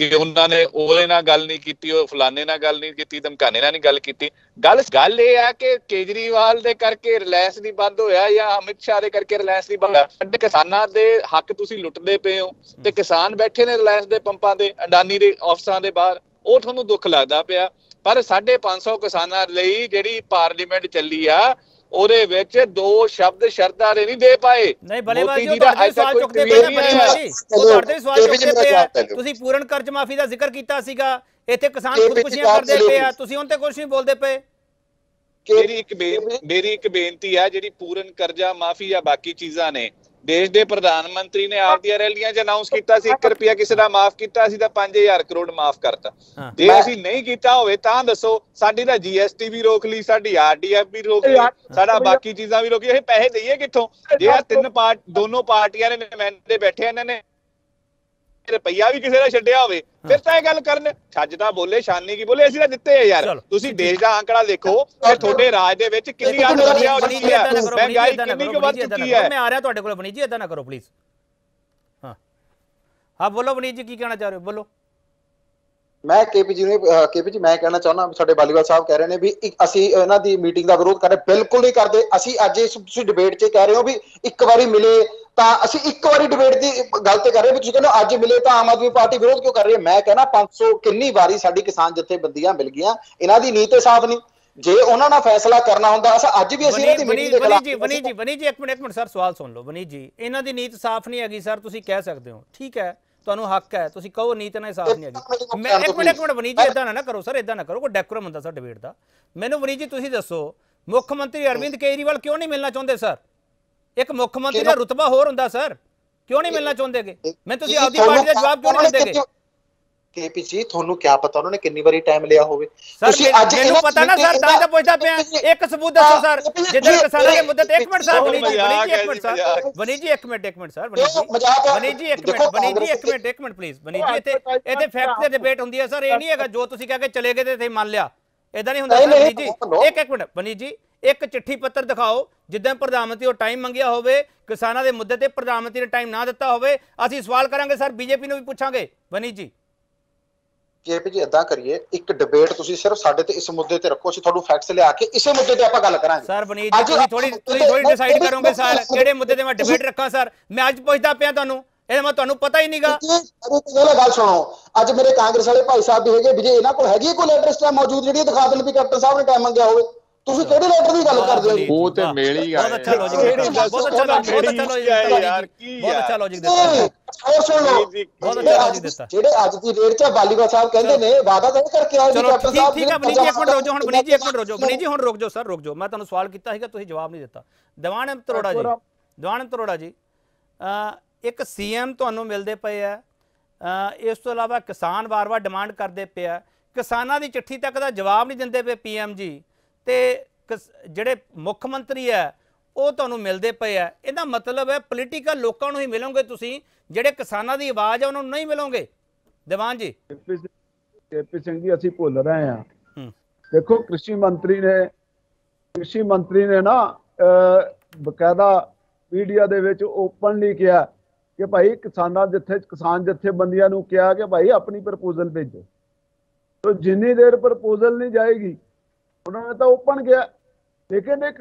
ਕਿ ਉਹਨਾਂ ਨੇ ਉਹਦੇ ਨਾਲ ਗੱਲ ਨਹੀਂ ਕੀਤੀ, ਉਹ ਫਲਾਣੇ ਨਾਲ ਗੱਲ ਨਹੀਂ ਕੀਤੀ, ਧਮਕਾਣੇ ਨਾਲ ਨਹੀਂ ਗੱਲ ਕੀਤੀ। ਗੱਲ ਗੱਲ ਇਹ ਆ ਕਿ ਕੇਜਰੀਵਾਲ ਦੇ ਕਰਕੇ ਰਿਲਾਇੰਸ ਨਹੀਂ ਬੰਦ ਹੋਇਆ ਜਾਂ ਅਮਿਤ ਸ਼ਾਹ ਦੇ ਕਰਕੇ ਰਿਲਾਇੰਸ ਨਹੀਂ ਬੰਦ ਹੋਇਆ। ਕਿਸਾਨਾਂ ਦੇ ਹੱਕ ਤੁਸੀਂ ਲੁੱਟਦੇ ਪਏ ਹੋ ਤੇ ਕਿਸਾਨ ਬੈਠੇ ਨੇ ਰਿਲਾਇੰਸ ਦੇ ਪੰਪਾਂ ਦੇ ਅਡਾਨੀ ਦੇ ਆਫਿਸਾਂ ਦੇ ਬਾਹਰ, ਉਹ ਤੁਹਾਨੂੰ ਦੁੱਖ ਲੱਗਦਾ ਪਿਆ। ਪਰ ਸਾਢੇ ਪੰਜ ਸੌ ਕਿਸਾਨਾਂ ਲਈ ਜਿਹੜੀ ਪਾਰਲੀਮੈਂਟ ਚੱਲੀ ਆ ਉਹਦੇ ਵਿੱਚ ਦੋ ਸ਼ਬਦ ਸ਼ਰਧਾ ਦੇ ਨਹੀਂ ਦੇ ਪਾਏ। ਨਹੀਂ ਬਲੀਵਾਲ ਜੀ ਤੁਹਾਡੇ ਸਵਾਲ ਚੁੱਕਦੇ ਪਏ ਨੇ ਬਲੀਵਾਲ ਜੀ ਤੁਹਾਡੇ ਸਵਾਲ ਚੁੱਕਦੇ ਪਏ ਆ। ਤੁਸੀਂ ਪੂਰਨ ਕਰਜ਼ ਮਾਫੀ ਦਾ ਜ਼ਿਕਰ ਕੀਤਾ ਸੀਗਾ, ਇੱਥੇ ਕਿਸਾਨ ਖੁਦਕੁਸ਼ੀਆਂ ਕਰਦੇ ਪਏ ਆ, ਤੁਸੀਂ ਉਹਨਾਂ ਤੇ ਕੁਝ ਨਹੀਂ ਬੋਲਦੇ ਪਏ। ਮੇਰੀ ਇੱਕ ਮੇਰੀ ਇੱਕ ਬੇਨਤੀ ਆ ਜਿਹੜੀ ਪੂਰਨ ਕਰਜ਼ਾ ਮਾਫੀ ਜਾਂ ਬਾਕੀ ਚੀਜ਼ਾਂ ਨੇ ਦੇਸ਼ ਦੇ ਪ੍ਰਧਾਨ ਮੰਤਰੀ ਨੇ ਆਪਦੀਆਂ ਰੈਲੀਆਂ 'ਚ ਅਨਾਉਂਸ ਕੀਤਾ ਸੀ ਇੱਕ ਰੁਪਿਆ ਕਿਸੇ ਦਾ ਮਾਫ ਕੀਤਾ ਸੀ ਤਾਂ ਪੰਜ ਹਜ਼ਾਰ ਕਰੋੜ ਮਾਫ ਕਰਤਾ। ਜੇ ਅਸੀਂ ਨਹੀਂ ਕੀਤਾ ਹੋਵੇ ਤਾਂ ਦੱਸੋ, ਸਾਡੀ ਤਾਂ ਜੀਐਸਟੀ ਵੀ ਰੋਕ ਲਈ, ਸਾਡੀ ਆਰਡੀਐਫ ਵੀ ਰੋਕ ਲਈ, ਸਾਡਾ ਬਾਕੀ ਚੀਜ਼ਾਂ ਵੀ ਰੋਕੀ। ਅਸੀਂ ਪੈਸੇ ਦਈਏ ਕਿੱਥੋਂ? ਜੇ ਆ ਤਿੰਨ ਪਾਰਟ ਦੋਨੋਂ ਪਾਰਟੀਆਂ ਨੇ ਨੁਮਾਇੰਦੇ ਬੈਠੇ ਇਹਨਾਂ ਨੇ ਰੁਪਈਆ ਵੀ ਕਿਸੇ ਦਾ ਛੱਡਿਆ ਹੋਵੇ ਫਿਰ ਤਾਂ ਇਹ ਗੱਲ ਕਰਨ। ਛੱਜ ਤਾਂ ਬੋਲੇ ਸ਼ਾਨੀ ਕੀ ਬੋਲੇ, ਅਸੀਂ ਤਾਂ ਦਿੱਤੇ ਆ ਯਾਰ। ਤੁਸੀਂ ਦੇਸ਼ ਦਾ ਅੰਕੜਾ ਦੇਖੋ ਕਿ ਤੁਹਾਡੇ ਰਾਜ ਦੇ ਵਿੱਚ ਕਿੰਨੀ ਅੱਤ ਹੋ ਚੁੱਕੀ ਹੈ, ਮਹਿੰਗਾਈ ਕਿੰਨੀ ਕੁ ਵੱਧ ਚੁੱਕੀ ਹੈ। ਮੈਂ ਆ ਰਿਹਾ ਤੁਹਾਡੇ ਕੋਲ ਬਣੀ ਜੀ, ਇਦਾਂ ਨਾ ਕਰੋ ਪਲੀਜ਼। ਹਾਂ ਹਾਂ ਬੋਲੋ ਬਣੀ ਜੀ, ਕੀ ਕਹਿਣਾ ਚਾਹ ਰਹੇ ਹੋ? ਬੋਲੋ मैं केपी जी ने केपी जी मैं कहना चाहना साडे बालीवाल साहब कह रहे ने भी असि इन्हां दी मीटिंग दा विरोध कर रहे, बिल्कुल नहीं करते। असि अज इस तुसीं डिबेट 'च कह रहे हो भी एक बारी मिले तो असि एक बारी डिबेट दी गल ते कर रहे हो, तुसीं कहंदे हो अज मिले तो आम आदमी पार्टी विरोध क्यों कर रही है। मैं कहना पाँच सौ कितनी बारी साडी किसान जथेबंदियां मिल गईयां, इन्हां दी नीति साफ नहीं। जे उन्हां नाल फैसला करना हुंदा अस अज भी असि इन्हां दी मीटिंग दे खिलाफ। बनी जी बनी जी एक मिनट एक मिनट सर सवाल सुन लो। बनी जी इन्हां दी नीति साफ नहीं हैगी सर, तुसीं कह सकदे हो, ठीक है ਤੁਹਾਨੂੰ ਹੱਕ ਹੈ, ਤੁਸੀਂ ਕਹੋ ਨੀਤ ਨਾਲ ਇਨਸਾਫ ਨਹੀਂ ਹੈਗੀ। ਮੈਂ ਇੱਕ ਮਿੰਟ ਇੱਕ ਮਿੰਟ ਬਣੀ ਜੀ ਇਦਾਂ ਨਾ ਕਰੋ ਸਰ, ਇਦਾਂ ਨਾ ਕਰੋ, ਕੋਈ ਡੈਕੋਰਮ ਹੁੰਦਾ ਸਰ ਡਿਬੇਟ ਦਾ। ਮੈਨੂੰ ਬਣੀ ਜੀ ਤੁਸੀਂ ਦੱਸੋ ਮੁੱਖ ਮੰਤਰੀ ਅਰਵਿੰਦ ਕੇਜਰੀਵਾਲ ਕਿਉਂ ਨਹੀਂ ਮਿਲਣਾ ਚਾਹੁੰਦੇ ਸਰ? ਇੱਕ ਮੁੱਖ ਮੰਤਰੀ ਦਾ ਰੁਤਬਾ ਹੋਰ ਹੁੰਦਾ ਸਰ, ਕਿਉਂ ਨਹੀਂ ਮਿਲਣਾ ਚਾਹੁੰਦੇਗੇ? ਮੈਂ ਤੁਸੀਂ ਆਪਦੀ ਪਾਰਟੀ ਦਾ ਜਵਾਬ ਕਿਉਂ ਨਹੀਂ ਦਿੰਦੇਗੇ? ਕੇਪੀ ਜੀ ਤੁਹਾਨੂੰ ਕੀ ਪਤਾ ਉਹਨਾਂ ਨੇ ਕਿੰਨੀ ਵਾਰੀ ਟਾਈਮ ਲਿਆ ਹੋਵੇ। ਤੁਸੀਂ ਅੱਜ ਇਹਨੂੰ ਪਤਾ ਨਾ ਸਰ, ਤਾਂ ਤਾਂ ਪੁੱਛਦਾ ਪਿਆ ਇੱਕ ਸਬੂਤ ਦੱਸੋ ਸਰ ਜਿੱਦਾਂ ਕਿਸਾਨਾਂ ਦੇ ਮੁੱਦੇ ਤੇ। ਇੱਕ ਮਿੰਟ ਸਰ ਬਣੀ ਜੀ ਇੱਕ ਮਿੰਟ ਸਰ ਬਣੀ ਜੀ ਇੱਕ ਮਿੰਟ ਇੱਕ ਮਿੰਟ ਸਰ ਬਣੀ ਜੀ ਬਣੀ ਜੀ ਇੱਕ ਮਿੰਟ ਬਣੀ ਜੀ ਇੱਕ ਮਿੰਟ ਇੱਕ ਮਿੰਟ ਪਲੀਜ਼ ਬਣੀ ਜੀ ਇੱਥੇ ਇੱਥੇ ਫੈਕਟ ਤੇ ਡਿਬੇਟ ਹੁੰਦੀ ਹੈ ਸਰ, ਇਹ ਨਹੀਂ ਹੈਗਾ ਜੋ ਤੁਸੀਂ ਕਹਿ ਕੇ ਚਲੇ ਗਏ ਤੇ ਇੱਥੇ ਮੰਨ ਲਿਆ, ਇਦਾਂ ਨਹੀਂ ਹੁੰਦਾ ਸਰ। ਬਣੀ ਜੀ ਇੱਕ ਇੱਕ ਮਿੰਟ ਬਣੀ ਜੀ ਇੱਕ ਚਿੱਠੀ ਪੱਤਰ ਦਿਖਾਓ ਜਿੱਦਾਂ ਪ੍ਰਧਾਨ ਮੰਤਰੀ ਉਹ ਟਾਈਮ ਮੰਗਿਆ ਹੋਵੇ ਕਿਸਾਨਾਂ ਦੇ ਮੁੱਦੇ ਤੇ, ਪ੍ਰਧਾਨ ਮੰਤਰੀ ਨੇ ਟਾਈਮ ਨਾ ਦਿੱਤਾ ਹੋਵੇ। ਅਸੀਂ ਸਵਾਲ ਕਰਾਂਗੇ ਸਰ, ਬੀਜੇਪੀ ਨੂੰ ਵੀ ਪੁੱਛਾਂਗੇ। ਬਣੀ ਜੀ केपी जी इदा करिए एक डिबेट तुसी सिर्फ साडे ते इस मुद्दे ते रखो, तुहानू फैक्ट्स ले आके इसे मुद्दे ते आपां गल करांगे सर। बनीत जी तुसी थोड़ी तुसी थोड़ी डिसाइड करोगे सर किहड़े मुद्दे ते मैं डिबेट रखां सर? मैं अज पुछदा पिया तुहानू, ਇਹਦਾ ਮੈਂ ਤੁਹਾਨੂੰ ਪਤਾ ਹੀ ਨਹੀਂਗਾ। ਪਹਿਲਾਂ ਗੱਲ ਸੁਣੋ, ਅੱਜ ਮੇਰੇ ਕਾਂਗਰਸ ਵਾਲੇ ਭਾਈ ਸਾਹਿਬ ਵੀ ਹੈਗੇ ਵੀ ਜੇ ਇਹਨਾਂ ਕੋਲ ਹੈਗੀ ਕੋਈ ਲੈਟਰ ਸਟੈਂਪ ਮੌਜੂਦ ਜਿਹੜੀ ਦਿਖਾ ਦੇਣ ਵੀ ਕੈਪਟਨ ਸਾਹਿਬ ਨੇ ਟਾਈਮ ਮੰਗਿਆ ਹੋਵੇ। ਤੁਸੀਂ ਕਿਹੜੇ ਲੈਟਰ ਦੀ ਗੱਲ ਕਰਦੇ ਹੋ? ਉਹ ਤੇ ਮੇਲ ਹੀ ਆ। ਬਹੁਤ ਅੱਛਾ ਲੌਜੀਕ ਹੈ, ਬਹੁਤ ਅੱਛਾ ਲੌਜੀਕ ਹੈ ਯਾਰ, ਕੀ ਬਹੁਤ ਅੱਛਾ ਲੌਜੀਕ ਦਿੱਤਾ। ਹੋਰ ਸੁਣ ਲਓ, ਬਹੁਤ ਅੱਛਾ ਲੌਜੀਕ ਦਿੱਤਾ। ਜਿਹੜੇ ਅੱਜ ਦੀ ਰੇਟ ਚ ਬਾਲੀਵਾ ਸਾਹਿਬ ਕਹਿੰਦੇ ਨੇ ਵਾਅਦਾ ਤਾਂ ਕਰਕੇ ਆਏ ਜੀ ਕੈਪਟਨ ਸਾਹਿਬ। ਠੀਕ ਹੈ ਬਣੀ ਜੀ ਇੱਕ ਮਿੰਟ ਰੁਕ ਜਾਓ, ਹੁਣ ਬਣੀ ਜੀ ਇੱਕ ਮਿੰਟ ਰੁਕ ਜਾਓ, ਬਣੀ ਜੀ ਹੁਣ ਰੁਕ ਜਾਓ ਸਰ ਰੁਕ ਜਾਓ। ਮੈਂ ਤੁਹਾਨੂੰ ਸਵਾਲ ਕੀਤਾ ਸੀਗਾ, ਤੁਸੀਂ ਜਵਾਬ ਨਹੀਂ ਦਿੱਤਾ। ਦੀਵਾਨ ਤਰੋੜਾ ਜੀ ਦੀਵਾਨ ਤਰੋੜਾ ਜੀ ਇੱਕ ਸੀਐਮ ਤੁਹਾਨੂੰ ਮਿਲਦੇ ਪਏ ਆ, ਇਸ ਤੋਂ ਇਲਾਵਾ ਕਿਸਾਨ ਵਾਰ-ਵਾਰ ਡਿਮਾਂਡ ਕਰਦੇ ਪਿਆ, ਕਿਸਾਨਾਂ ਦੀ ਚਿੱਠੀ ਤੱਕ ਦਾ ਜਵਾਬ ਨਹੀਂ ਦਿੰਦੇ ਪਏ ਪੀਐਮ ਜੀ, ਤੇ ਜਿਹੜੇ ਮੁੱਖ ਮੰਤਰੀ ਹੈ ਉਹ ਤੁਹਾਨੂੰ ਮਿਲਦੇ ਪਏ ਆ। ਇਹਦਾ ਮਤਲਬ ਹੈ ਪੋਲੀਟੀਕਲ ਲੋਕਾਂ ਨੂੰ ਹੀ ਮਿਲੋਗੇ ਤੁਸੀਂ, ਜਿਹੜੇ ਕਿਸਾਨਾਂ ਦੀ ਆਵਾਜ਼ ਆ ਉਹਨਾਂ ਨੂੰ ਨਹੀਂ ਮਿਲੋਗੇ। ਦੀਵਾਨ ਜੀ ਕੇਪੀ ਸਿੰਘ ਜੀ ਅਸੀਂ ਭੁੱਲ ਰਹੇ ਆ। ਦੇਖੋ ਕ੍ਰਿਸ਼ੀ ਮੰਤਰੀ ਨੇ ਕ੍ਰਿਸ਼ੀ ਮੰਤਰੀ ਨੇ ਨਾ ਬਕਾਇਦਾ ਮੀਡੀਆ ਦੇ ਵਿੱਚ ਓਪਨਲੀ ਕਿਹਾ ਕਿ ਭਾਈ ਕਿਸਾਨਾਂ ਜਿੱਥੇ ਕਿਸਾਨ ਜਥੇਬੰਦੀਆਂ ਨੂੰ ਕਿਹਾ ਕਿ ਭਾਈ ਆਪਣੀ ਪ੍ਰਪੋਜ਼ਲ ਭੇਜੋ, ਤਾਂ ਜਿੰਨੀ ਦੇਰ ਪ੍ਰਪੋਜ਼ਲ ਨਹੀਂ ਜਾਏਗੀ उन्होंने तो ओपन किया। लेकिन एक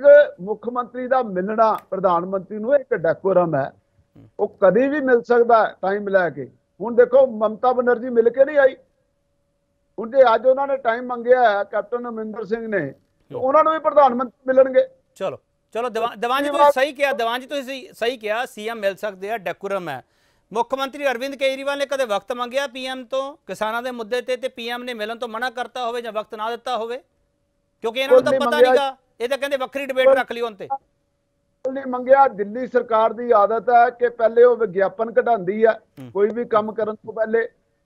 मुख मंत्री का मिलना प्रधानमंत्री को एक डेकोरम है, वो कभी भी मिल सकता है टाइम लैके। हुण देखो ममता बनर्जी मिल के नहीं आई, हुण जे अज उन्होंने टाइम मंगिया है कैप्टन अमरिंदर सिंह ने, तो उन्होंने भी प्रधानमंत्री मिलणगे। चलो चलो दीवान जी तुसीं सही किया, दीवान जी तुसीं सही किया, सीएम मिल सकते हैं, डेकोरम है। मुख्यमंत्री अरविंद केजरीवाल ने कदे वक्त मंगिया पीएम तो किसानां दे मुद्दे ते, पीएम ने मिलन तो मना करता होवे जां वक्त ना दित्ता होवे? क्योंकि इन्होंने तो पता नहीं गा, ये तो कहते वक्री डिबेट रख ली। उनते नहीं मंगिया। दिल्ली सरकार की आदत है कि पहले वो विज्ञापन कढ़ाती है कोई भी काम करने तो पहले,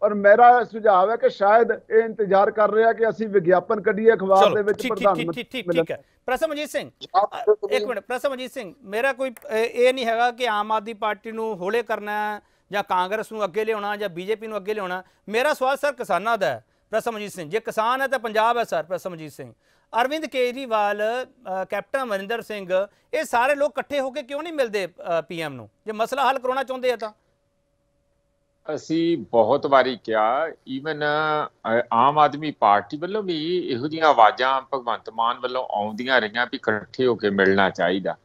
और मेरा सुझाव है कि शायद ये इंतजार कर रहे हैं कि असीं विज्ञापन कढ़ीए अखबार दे विच प्रधानमंत्री। ठीक ठीक है प्रसमजीत सिंह एक मिनट, प्रसमजीत सिंह मेरा कोई ये नहीं है कि आम आदमी पार्टी नूं होले करना जां कांग्रेस नूं अगे लिआउणा जां बीजेपी नूं अगे लिआउणा। मेरा सवाल सर किसानां दा है। प्रसमजीत सिंह जे किसान है तो पंजाब है सर। प्रसमजीत सिंह अरविंद केजरीवाल कैप्टन अमरिंदर सिंह ये सारे लोग इकट्ठे होके क्यों नहीं मिलते पीएम नूं जे मसला हल करवाना चाहते हैं? तो असी बहुत वारी क्या ईवन आम आदमी पार्टी वालों भी इहो जिहियां आवाज़ां भगवंत मान वालों आउंदियां रहियां भी इकट्ठे होके मिलना चाहिए।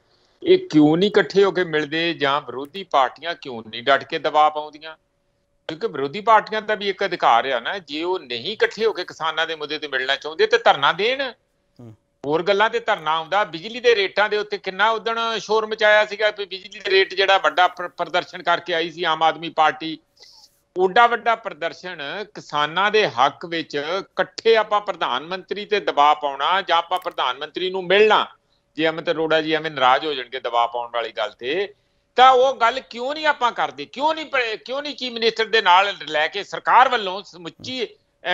ये क्यों नहीं इकट्ठे होके मिलते जां विरोधी पार्टियां क्यों नहीं डट के दबाव पाउंदियां? क्योंकि विरोधी पार्टियां का भी एक अधिकार है ना, जे वो नहीं इकट्ठे होके किसानां दे मुद्दे ते मिलना चाहुंदे ते धरना देण, ਹੋਰ ਗੱਲਾਂ ਤੇ ਧਰਨਾ ਆਉਂਦਾ। ਬਿਜਲੀ ਦੇ ਰੇਟਾਂ ਦੇ ਉੱਤੇ ਕਿੰਨਾ ਉਦਣ ਸ਼ੋਰ ਮਚਾਇਆ ਸੀਗਾ ਵੀ ਬਿਜਲੀ ਦੇ ਰੇਟ ਜਿਹੜਾ ਵੱਡਾ ਪ੍ਰਦਰਸ਼ਨ ਕਰਕੇ ਆਈ ਸੀ ਆਮ ਆਦਮੀ ਪਾਰਟੀ, ਓਡਾ ਵੱਡਾ ਪ੍ਰਦਰਸ਼ਨ। ਕਿਸਾਨਾਂ ਦੇ ਹੱਕ ਵਿੱਚ ਇਕੱਠੇ ਆਪਾਂ ਪ੍ਰਧਾਨ ਮੰਤਰੀ ਤੇ ਦਬਾਅ ਪਾਉਣਾ ਜਾਂ ਆਪਾਂ ਪ੍ਰਧਾਨ ਮੰਤਰੀ ਨੂੰ ਮਿਲਣਾ, ਜੇ ਅਮਿਤ ਅਰੋੜਾ ਜੀ ਐਵੇਂ ਨਾਰਾਜ਼ ਹੋ ਜਾਣਗੇ ਦਬਾਅ ਪਾਉਣ ਵਾਲੀ ਗੱਲ ਤੇ, ਤਾਂ ਉਹ ਗੱਲ ਕਿਉਂ ਨਹੀਂ ਆਪਾਂ ਕਰਦੇ? ਕਿਉਂ ਨਹੀਂ ਕਿਉਂ ਨਹੀਂ ਚੀਫ ਮਿਨਿਸਟਰ ਦੇ ਨਾਲ ਲੈ ਕੇ ਸਰਕਾਰ ਵੱਲੋਂ ਸਮੁੱਚੀ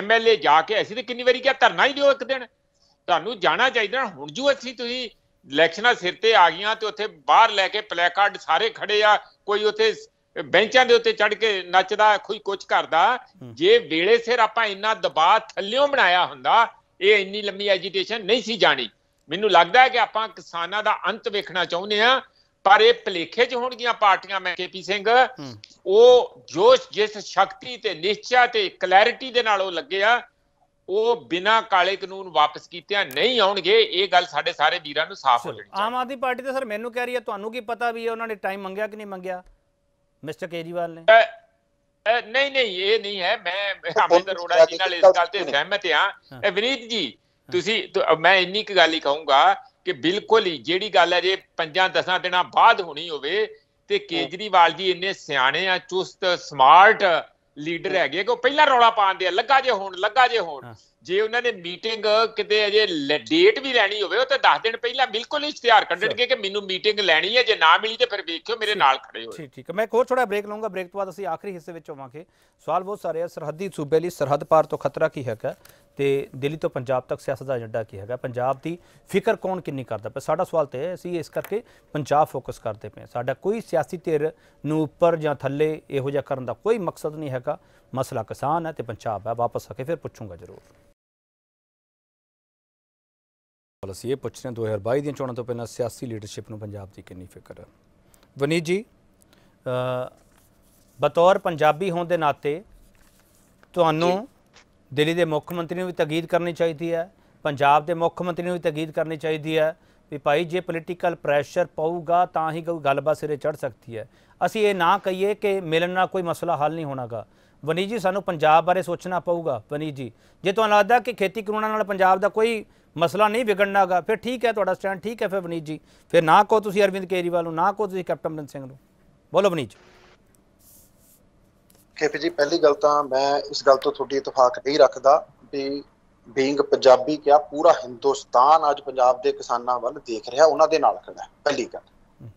ਐਮ ਐਲ ਏ ਜਾ ਕੇ ਅਸੀਂ ਤੇ ਕਿੰਨੀ ਵਾਰੀ ਕਿਹਾ ਧਰਨਾ ਹੀ ਦਿਓ ਇੱਕ ਦਿਨ, ਤੁਹਾਨੂੰ ਜਾਣਾ ਚਾਹੀਦਾ। ਹੁਣ ਜੂ ਅਸੀਂ ਤੁਸੀਂ ਇਲੈਕਸ਼ਨਾਂ ਸਿਰ ਤੇ ਆ ਗਈਆਂ ਤੇ ਉੱਥੇ ਬਾਹਰ ਲੈ ਕੇ ਪਲੈਕਾਰਡ ਸਾਰੇ ਖੜੇ ਆ, ਕੋਈ ਉੱਥੇ ਬੈਂਚਾਂ ਦੇ ਉੱਤੇ ਚੜ ਕੇ ਨੱਚਦਾ, ਕੋਈ ਕੁਝ ਕਰਦਾ। ਜੇ ਵੇਲੇ ਸਿਰ ਆਪਾਂ ਇੰਨਾ ਦਬਾਅ ਥੱਲਿਓਂ ਬਣਾਇਆ ਹੁੰਦਾ ਇਹ ਇੰਨੀ ਲੰਮੀ ਐਜੀਟੇਸ਼ਨ ਨਹੀਂ ਸੀ ਜਾਣੀ। ਮੈਨੂੰ ਲੱਗਦਾ ਹੈ ਕਿ ਆਪਾਂ ਕਿਸਾਨਾਂ ਦਾ ਅੰਤ ਵੇਖਣਾ ਚਾਹੁੰਦੇ ਆ, पर यह भलेखे च होणगियां पार्टियां मैं के पी सिंह जो जिस शक्ति ते निश्चय ते क्लैरिटी दे नाल लगे आ बिना काले कानून वापस कीते नहीं आउणगे। ये गल साडे सारे वीरां नूं साफ हो जाणी। आम आदमी पार्टी तो सर मैनूं कह रही है तुहानूं की पता भी उन्होंने टाइम मंगिया कि नहीं मंगिया मिस्टर केजरीवाल ने? नहीं नहीं ये नहीं है, मैं अमरिंदर अरोड़ा जी नाल इस गल ते सहमत हां। विनीत जी तुसी तो मैं इन्नी क गल ही कहूंगा कि बिल्कुल ही जिहड़ी गल है जे पंजां दसां दिनां बाद होनी होवे ते केजरीवाल जी इन्ने सियाणे आ, चुस्त स्मार्ट लीडर हैगे कि पहलां रौला पाउंदे आ लगा जे होण लगा जे होण। जे उन्हां ने मीटिंग किते अजे डेट भी लैणी होवे ते दस दिन पहलां बिल्कुल ही इश्तिहार कढणगे कि मैनूं मीटिंग लैणी है, जे ना मिली ते फिर वेखियो मेरे नाल खड़े हो। ठीक ठीक मैं होर थोड़ा ब्रेक लऊंगा, ब्रेक तो बाद असीं आखिरी हिस्से विच आवांगे। सवाल बहुत सारे आ, सरहदी सूबे लई सरहद पार तो खतरा की हैगा ते दिल्ली तो पंजाब तक सियासत का एजेंडा की हैगा, पंजाब की फिक्र कौन किन्नी करदा पिया? साडा सवाल तो है असीं इस करके पंजाब फोकस करते पे, साडा कोई सियासी धिर नूं उपर जां थल्ले इहो जिहा करन दा कोई मकसद नहीं हैगा। मसला किसान है ते पंजाब है। वापस आके फिर पुछूंगा जरूर। ਅਸੀਂ ਇਹ ਪੁੱਛ ਰਹੇ दो हज़ार बाईस ਦੀਆਂ ਚੋਣਾਂ ਤੋਂ ਪਹਿਲਾਂ ਸਿਆਸੀ ਲੀਡਰਸ਼ਿਪ ਨੂੰ ਪੰਜਾਬ ਦੀ ਕਿੰਨੀ ਫਿਕਰ ਹੈ? ਵਨੀਤ ਜੀ ਬਤੌਰ ਪੰਜਾਬੀ ਹੋਣ ਦੇ ਨਾਤੇ ਤੁਹਾਨੂੰ ਦਿੱਲੀ ਦੇ ਮੁੱਖ ਮੰਤਰੀ ਨੂੰ ਵੀ ਤਾਕੀਦ ਕਰਨੀ ਚਾਹੀਦੀ ਹੈ, ਪੰਜਾਬ ਦੇ ਮੁੱਖ ਮੰਤਰੀ ਨੂੰ ਵੀ ਤਾਕੀਦ ਕਰਨੀ ਚਾਹੀਦੀ ਹੈ ਵੀ ਭਾਈ ਜੇ ਪੋਲੀਟੀਕਲ ਪ੍ਰੈਸ਼ਰ ਪਊਗਾ ਤਾਂ ਹੀ ਕੋਈ ਗੱਲਬਾਤ ਸਿਰੇ ਚੜ ਸਕਦੀ ਹੈ। ਅਸੀਂ ਇਹ ਨਾ ਕਹੀਏ ਕਿ ਮਿਲਣ ਨਾਲ ਕੋਈ ਮਸਲਾ ਹੱਲ ਨਹੀਂ ਹੋਣਾਗਾ। ਵਨੀਤ ਜੀ ਸਾਨੂੰ ਪੰਜਾਬ ਬਾਰੇ ਸੋਚਣਾ ਪਊਗਾ। ਵਨੀਤ ਜੀ ਜੇ ਤੁਹਾਨੂੰ ਲੱਗਦਾ ਕਿ खेती ਕਾਨੂੰਨਾਂ ਨਾਲ ਪੰਜਾਬ ਦਾ कोई मसला नहीं बिगड़ना गा फिर ठीक है, तुहाडा स्टैंड ठीक है। फिर वनीत जी फिर ना कहो तुसी अरविंद केजरीवाल ना कहो तुसी कैप्टन अमरिंदर सिंह नूं। बोलो वनीत जी। केपी जी पहली गल तां मैं इस गल तो तुहाडी इतफाक नहीं रखदा भी बीइंग पंजाबी क्या पूरा हिंदुस्तान अज पंजाब दे किसानां वल देख रहा, उहनां दे नाल खड़ा है। पहली गल।